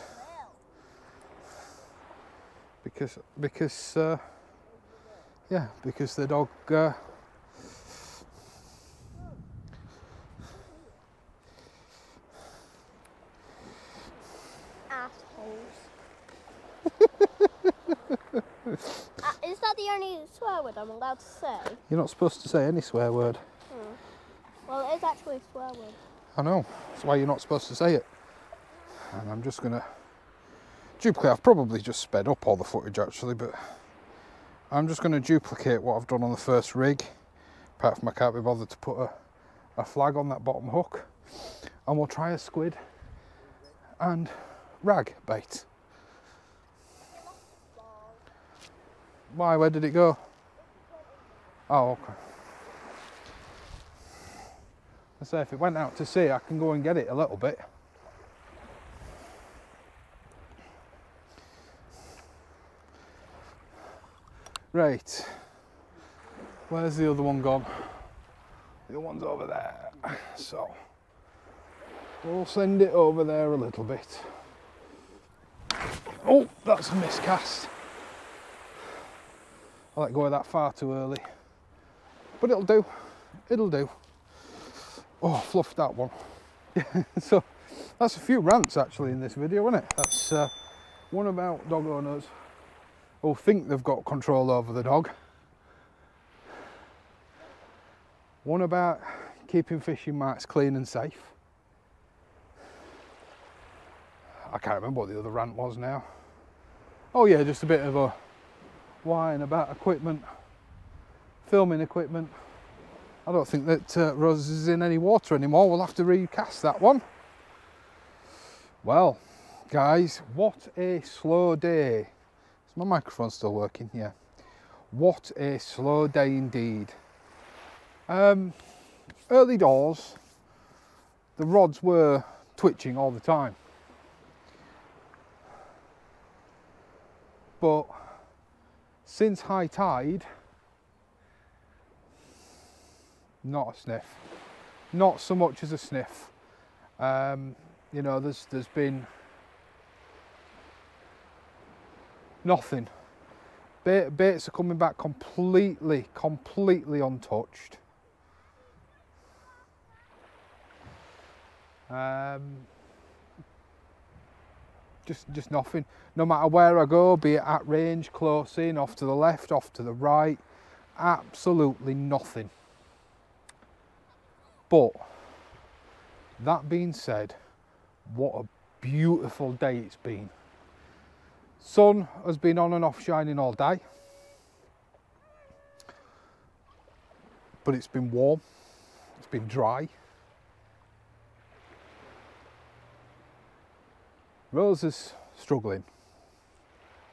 because because uh, yeah, because the dog uh, Is that the only swear word I'm allowed to say? You're not supposed to say any swear word. Hmm. Well, it is actually a swear word. I know. That's why you're not supposed to say it. And I'm just going to... Duplicate. I've probably just sped up all the footage, actually, but... I'm just going to duplicate what I've done on the first rig. Apart from I can't be bothered to put a, a flag on that bottom hook. And we'll try a squid and rag bait. Why, where did it go? Oh, okay. I say if it went out to sea, I can go and get it a little bit. Right. Where's the other one gone? The other one's over there. So, we'll send it over there a little bit. Oh, that's a miscast. I let go of that far too early, but it'll do, it'll do. Oh, fluffed that one. So that's a few rants actually in this video, isn't it? That's uh, one about dog owners who think they've got control over the dog, one about keeping fishing marts clean and safe. I can't remember what the other rant was now. Oh yeah, just a bit of a whine about equipment, filming equipment. I don't think that uh, Rose is in any water anymore. We'll have to recast that one. Well, guys, what a slow day. Is my microphone still working? Yeah. What a slow day indeed. Um, early doors, the rods were twitching all the time. But since high tide, not a sniff, not so much as a sniff. Um, you know, there's there's been nothing. Bait, baits are coming back completely, completely untouched. Um, Just, just nothing. No matter where I go, be it at range, close in, off to the left, off to the right, absolutely nothing. But that being said, what a beautiful day it's been. Sun has been on and off shining all day, but it's been warm. It's been dry. Rose is struggling.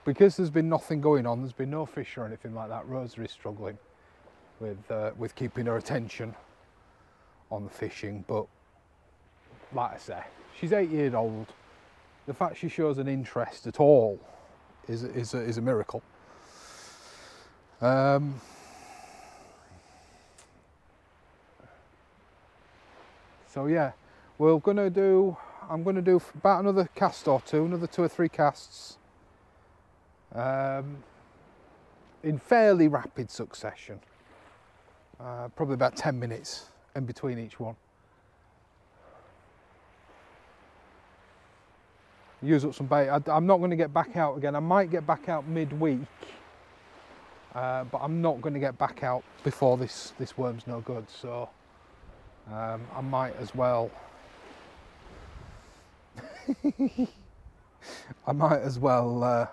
Because there's been nothing going on, there's been no fish or anything like that, Rosa is struggling with, uh, with keeping her attention on the fishing. But like I say, she's eight years old. The fact she shows an interest at all is, is, a, is a miracle. Um, so yeah, we're gonna do, I'm gonna do about another cast or two, another two or three casts. Um, in fairly rapid succession, uh, probably about ten minutes in between each one. Use up some bait. I, I'm not going to get back out again. I might get back out midweek, uh, but I'm not going to get back out before this, this worm's no good, so um, I might as well I might as well uh,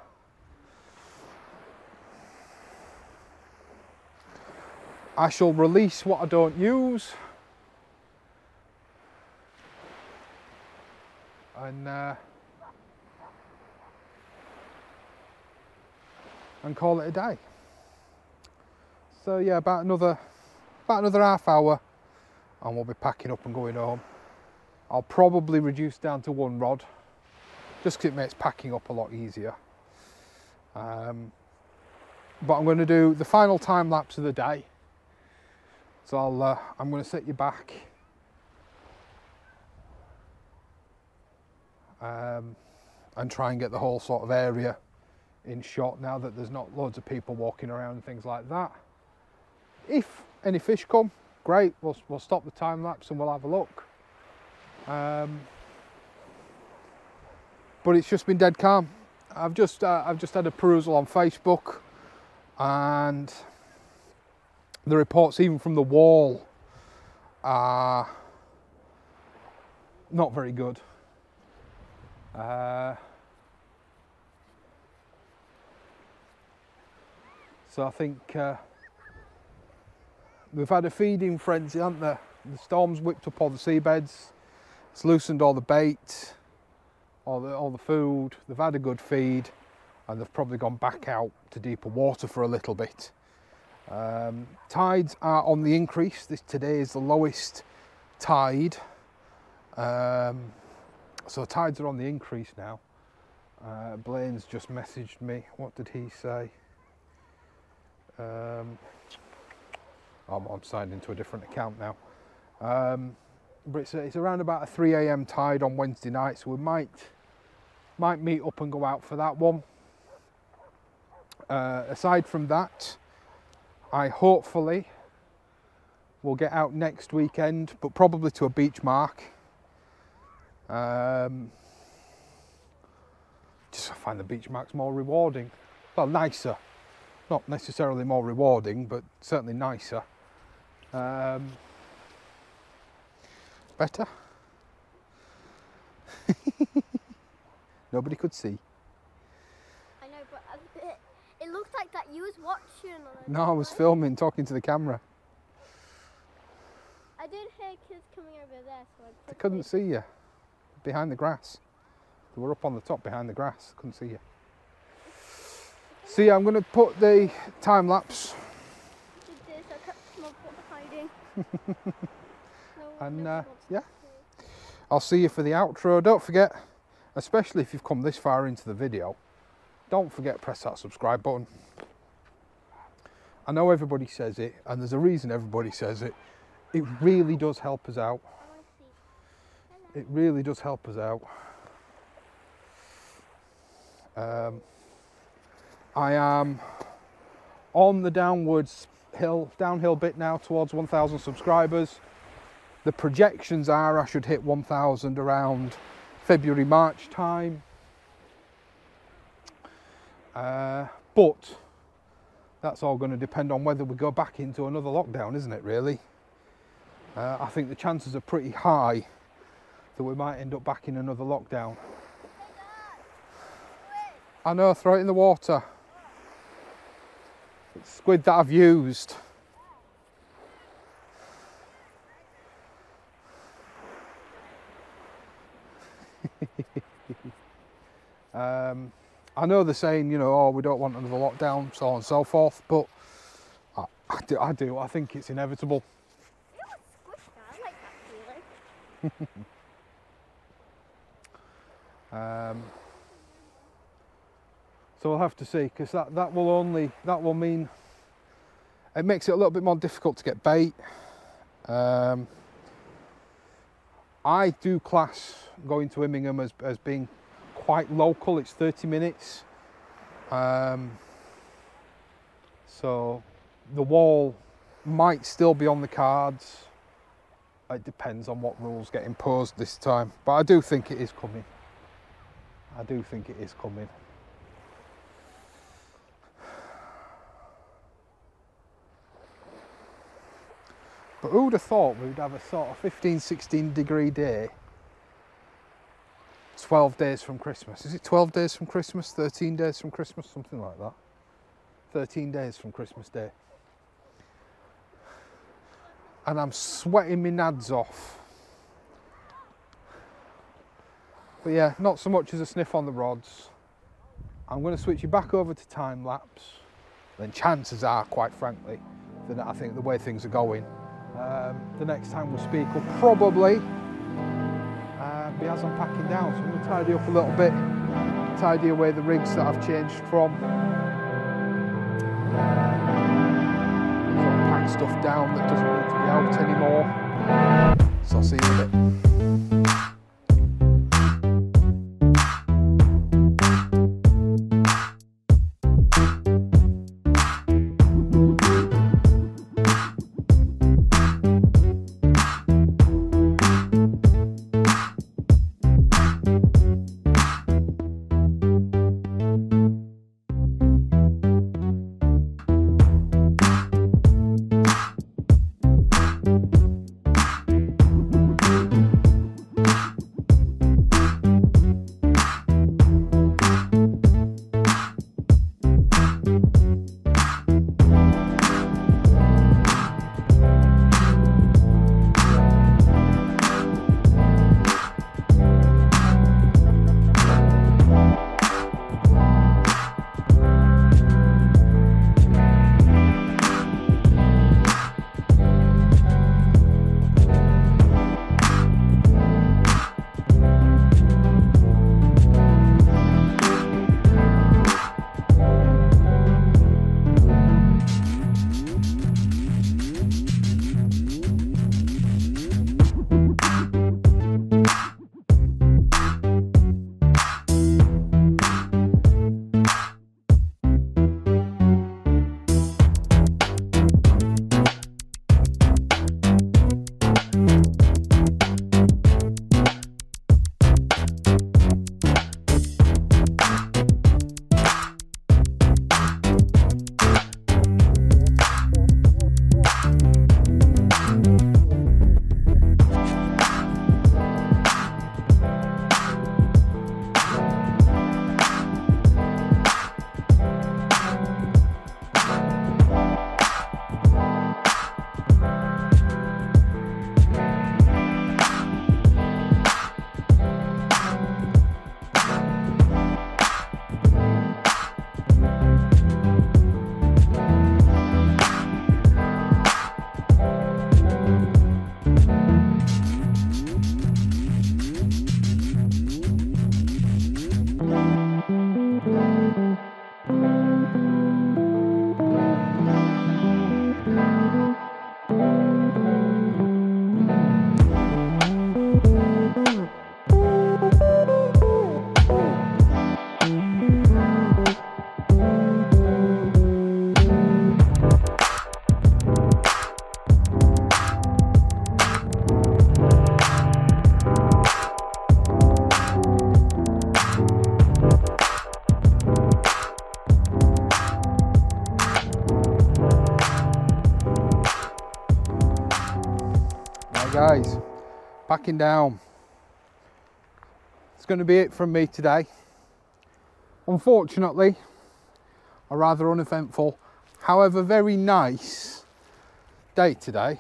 I shall release what I don't use, and uh, and call it a day. So yeah, about another about another half hour, and we'll be packing up and going home. I'll probably reduce down to one rod, just because it makes packing up a lot easier. Um, but I'm going to do the final time lapse of the day. So I'll, uh, I'm going to set you back. Um, and try and get the whole sort of area in shot now that there's not loads of people walking around and things like that. If any fish come, great, we'll, we'll stop the time lapse and we'll have a look. Um, but it's just been dead calm. I've just, uh, I've just had a perusal on Facebook, and the reports, even from the wall, are not very good. Uh, so I think uh, we've had a feeding frenzy, haven't there? The storm's whipped up all the seabeds. It's loosened all the bait, all the, all the food. They've had a good feed, and they've probably gone back out to deeper water for a little bit. Um, tides are on the increase. This today is the lowest tide, um, so tides are on the increase now. Uh, Blaine's just messaged me. What did he say? Um, I'm, I'm signed into a different account now. Um, but it's, it's around about a three A M tide on Wednesday night, so we might might meet up and go out for that one. Uh, aside from that, I hopefully will get out next weekend, but probably to a beach mark. Um, just I find the beach marks more rewarding. Well, nicer. Not necessarily more rewarding, but certainly nicer. Um, better. Nobody could see. That you was watching. No, I was filming, talking to the camera. I did hear kids coming over there, so I they couldn't see you behind the grass. They were up on the top behind the grass, couldn't see you. See, so yeah, I'm going to put the time lapse. You did this. I kept my foot hiding. And uh, yeah, I'll see you for the outro. Don't forget, especially if you've come this far into the video, don't forget, press that subscribe button. I know everybody says it, and there's a reason everybody says it. It really does help us out. It really does help us out. Um, I am on the downwards hill, downhill bit now towards one thousand subscribers. The projections are I should hit one thousand around February, March time. Uh, but that's all going to depend on whether we go back into another lockdown, isn't it, really? Uh, I think the chances are pretty high that we might end up back in another lockdown. I know, throw it in the water. It's squid that I've used. Um, I know they're saying, you know, oh, we don't want another lockdown, so on and so forth, but I, I, do, I do. I think it's inevitable. It was squished. I like that feeling. Um, so we'll have to see, because that, that will only, that will mean it makes it a little bit more difficult to get bait. Um, I do class going to Immingham as, as being quite local. It's thirty minutes. Um, so the wall might still be on the cards. It depends on what rules get imposed this time, but I do think it is coming. I do think it is coming. But who'd have thought we'd have a sort of fifteen, sixteen degree day twelve days from Christmas? Is it twelve days from Christmas, thirteen days from Christmas, something like that? thirteen days from Christmas Day. And I'm sweating my nads off. But yeah, not so much as a sniff on the rods. I'm going to switch you back over to time lapse. Then chances are, quite frankly, that I think the way things are going, um, the next time we speak will probably uh, be as I'm packing down. So I'm going to tidy up a little bit, tidy away the rigs that I've changed from. So I'll pack stuff down that doesn't need to be out anymore. So I'll see you in a bit. Guys, packing down. It's going to be it from me today. Unfortunately, a rather uneventful, however very nice day today.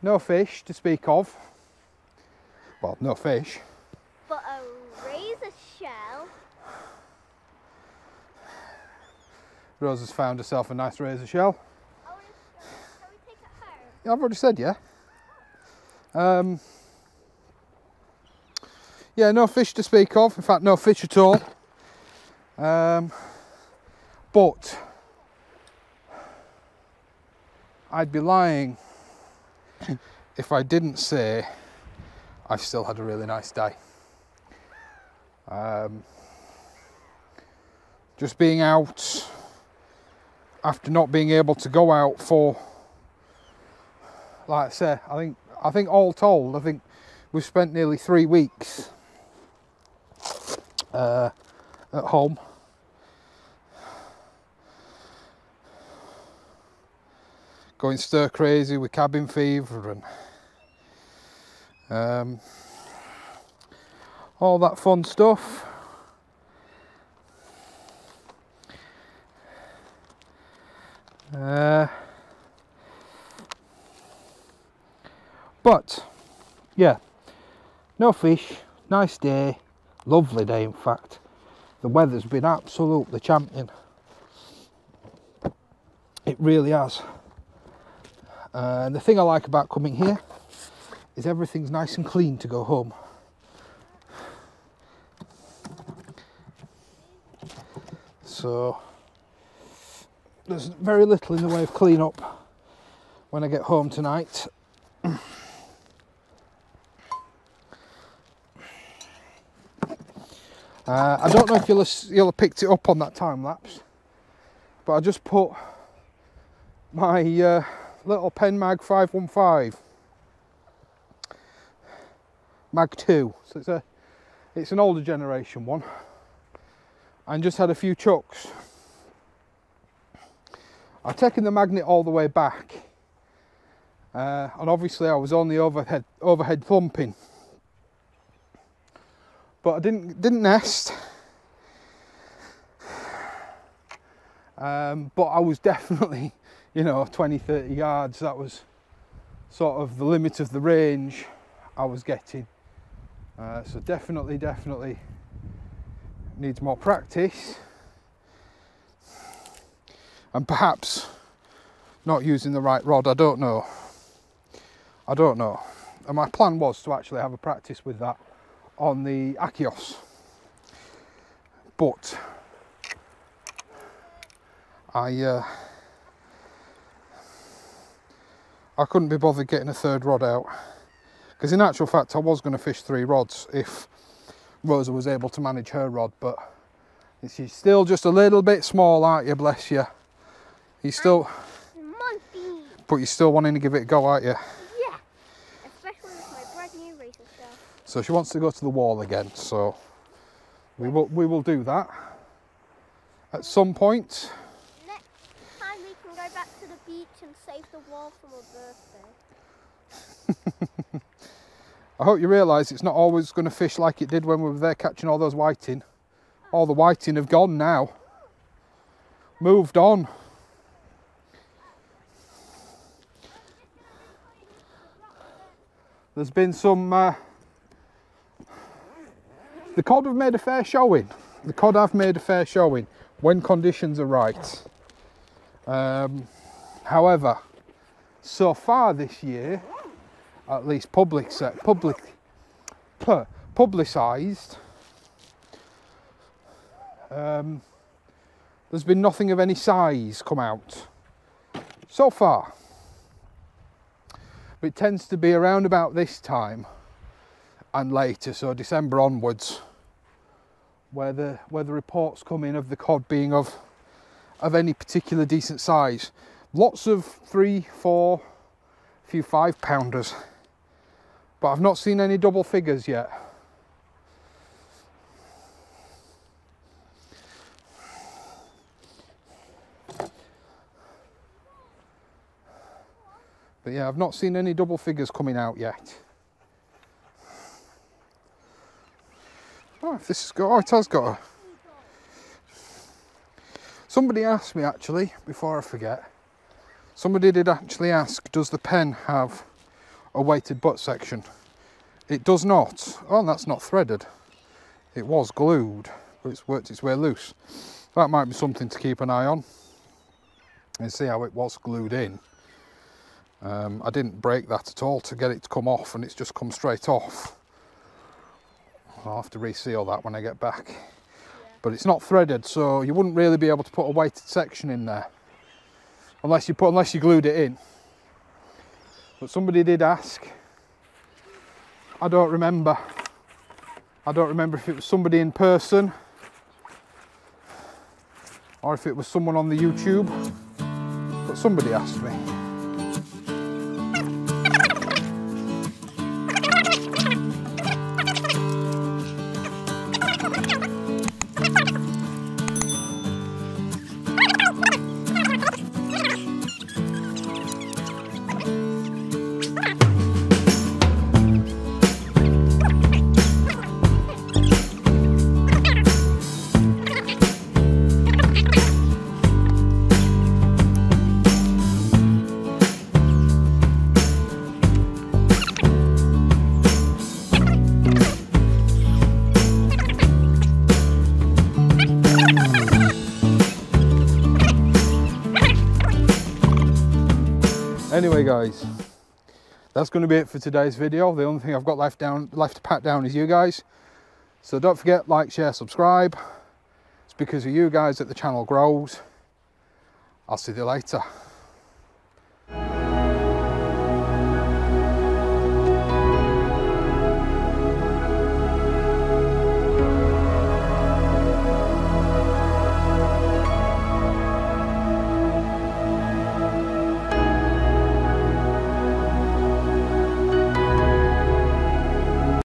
No fish to speak of. Well, no fish. But a shell. Rose has found herself a nice razor shell. I want to show you. Can we take it home? Yeah, I've already said yeah. Um, yeah, no fish to speak of. In fact, no fish at all. Um, but I'd be lying if I didn't say I've still had a really nice day. Um, just being out after not being able to go out for, like I say, I think I think all told, I think we've spent nearly three weeks uh, at home. Going stir crazy with cabin fever and um, all that fun stuff. Uh, but yeah, no fish, nice day, lovely day in fact. The weather's been absolutely champion. It really has. Uh, and the thing I like about coming here is everything's nice and clean to go home. So there's very little in the way of clean up when I get home tonight. Uh, I don't know if you'll, you'll have picked it up on that time lapse, but I just put my uh, little Pen Mag five one five Mag two, so it's a it's an older generation one, and just had a few chucks. I've taken the magnet all the way back, uh, and obviously I was on the overhead overhead thumping, but I didn't didn't nest. Um, but I was definitely, you know, twenty, thirty yards. That was sort of the limit of the range I was getting. Uh, so definitely, definitely needs more practice. And perhaps not using the right rod, I don't know. I don't know. And my plan was to actually have a practice with that on the Achios. But I... Uh, I couldn't be bothered getting a third rod out, because in actual fact I was going to fish three rods if Rosa was able to manage her rod, but she's still just a little bit small, aren't you? Bless you. You still, monkey. But you're still wanting to give it a go, aren't you? Yeah, especially with my brand new razor shell. So she wants to go to the wall again, so we will we will do that at some point. Back to the beach and save the wall from her birthday. I hope you realise it's not always going to fish like it did when we were there catching all those whiting. All the whiting have gone now. Moved on. There's been some... Uh, the cod have made a fair showing. The cod have made a fair showing when conditions are right. Um, however, so far this year, at least public, public, publicised, um, there's been nothing of any size come out so far. But it tends to be around about this time and later, so December onwards, where the where the reports come in of the cod being of. of any particular decent size. Lots of three, four, a few five pounders, but I've not seen any double figures yet. But yeah, I've not seen any double figures coming out yet. Oh, if this has got, oh, it has got a... Somebody asked me actually, before I forget, somebody did actually ask, does the Pen have a weighted butt section? It does not. Oh, and that's not threaded. It was glued, but it's worked its way loose. That might be something to keep an eye on and see how it was glued in. Um, I didn't break that at all to get it to come off, and it's just come straight off. I'll have to reseal that when I get back. Yeah. But it's not threaded, so you wouldn't really be able to put a weighted section in there unless you put unless you glued it in. But somebody did ask. I don't remember. I don't remember if it was somebody in person or if it was someone on the YouTube, but somebody asked me. Anyway guys, that's going to be it for today's video. The only thing I've got left down left to pat down is you guys, so don't forget, like, share, subscribe. It's because of you guys that the channel grows. I'll see you later.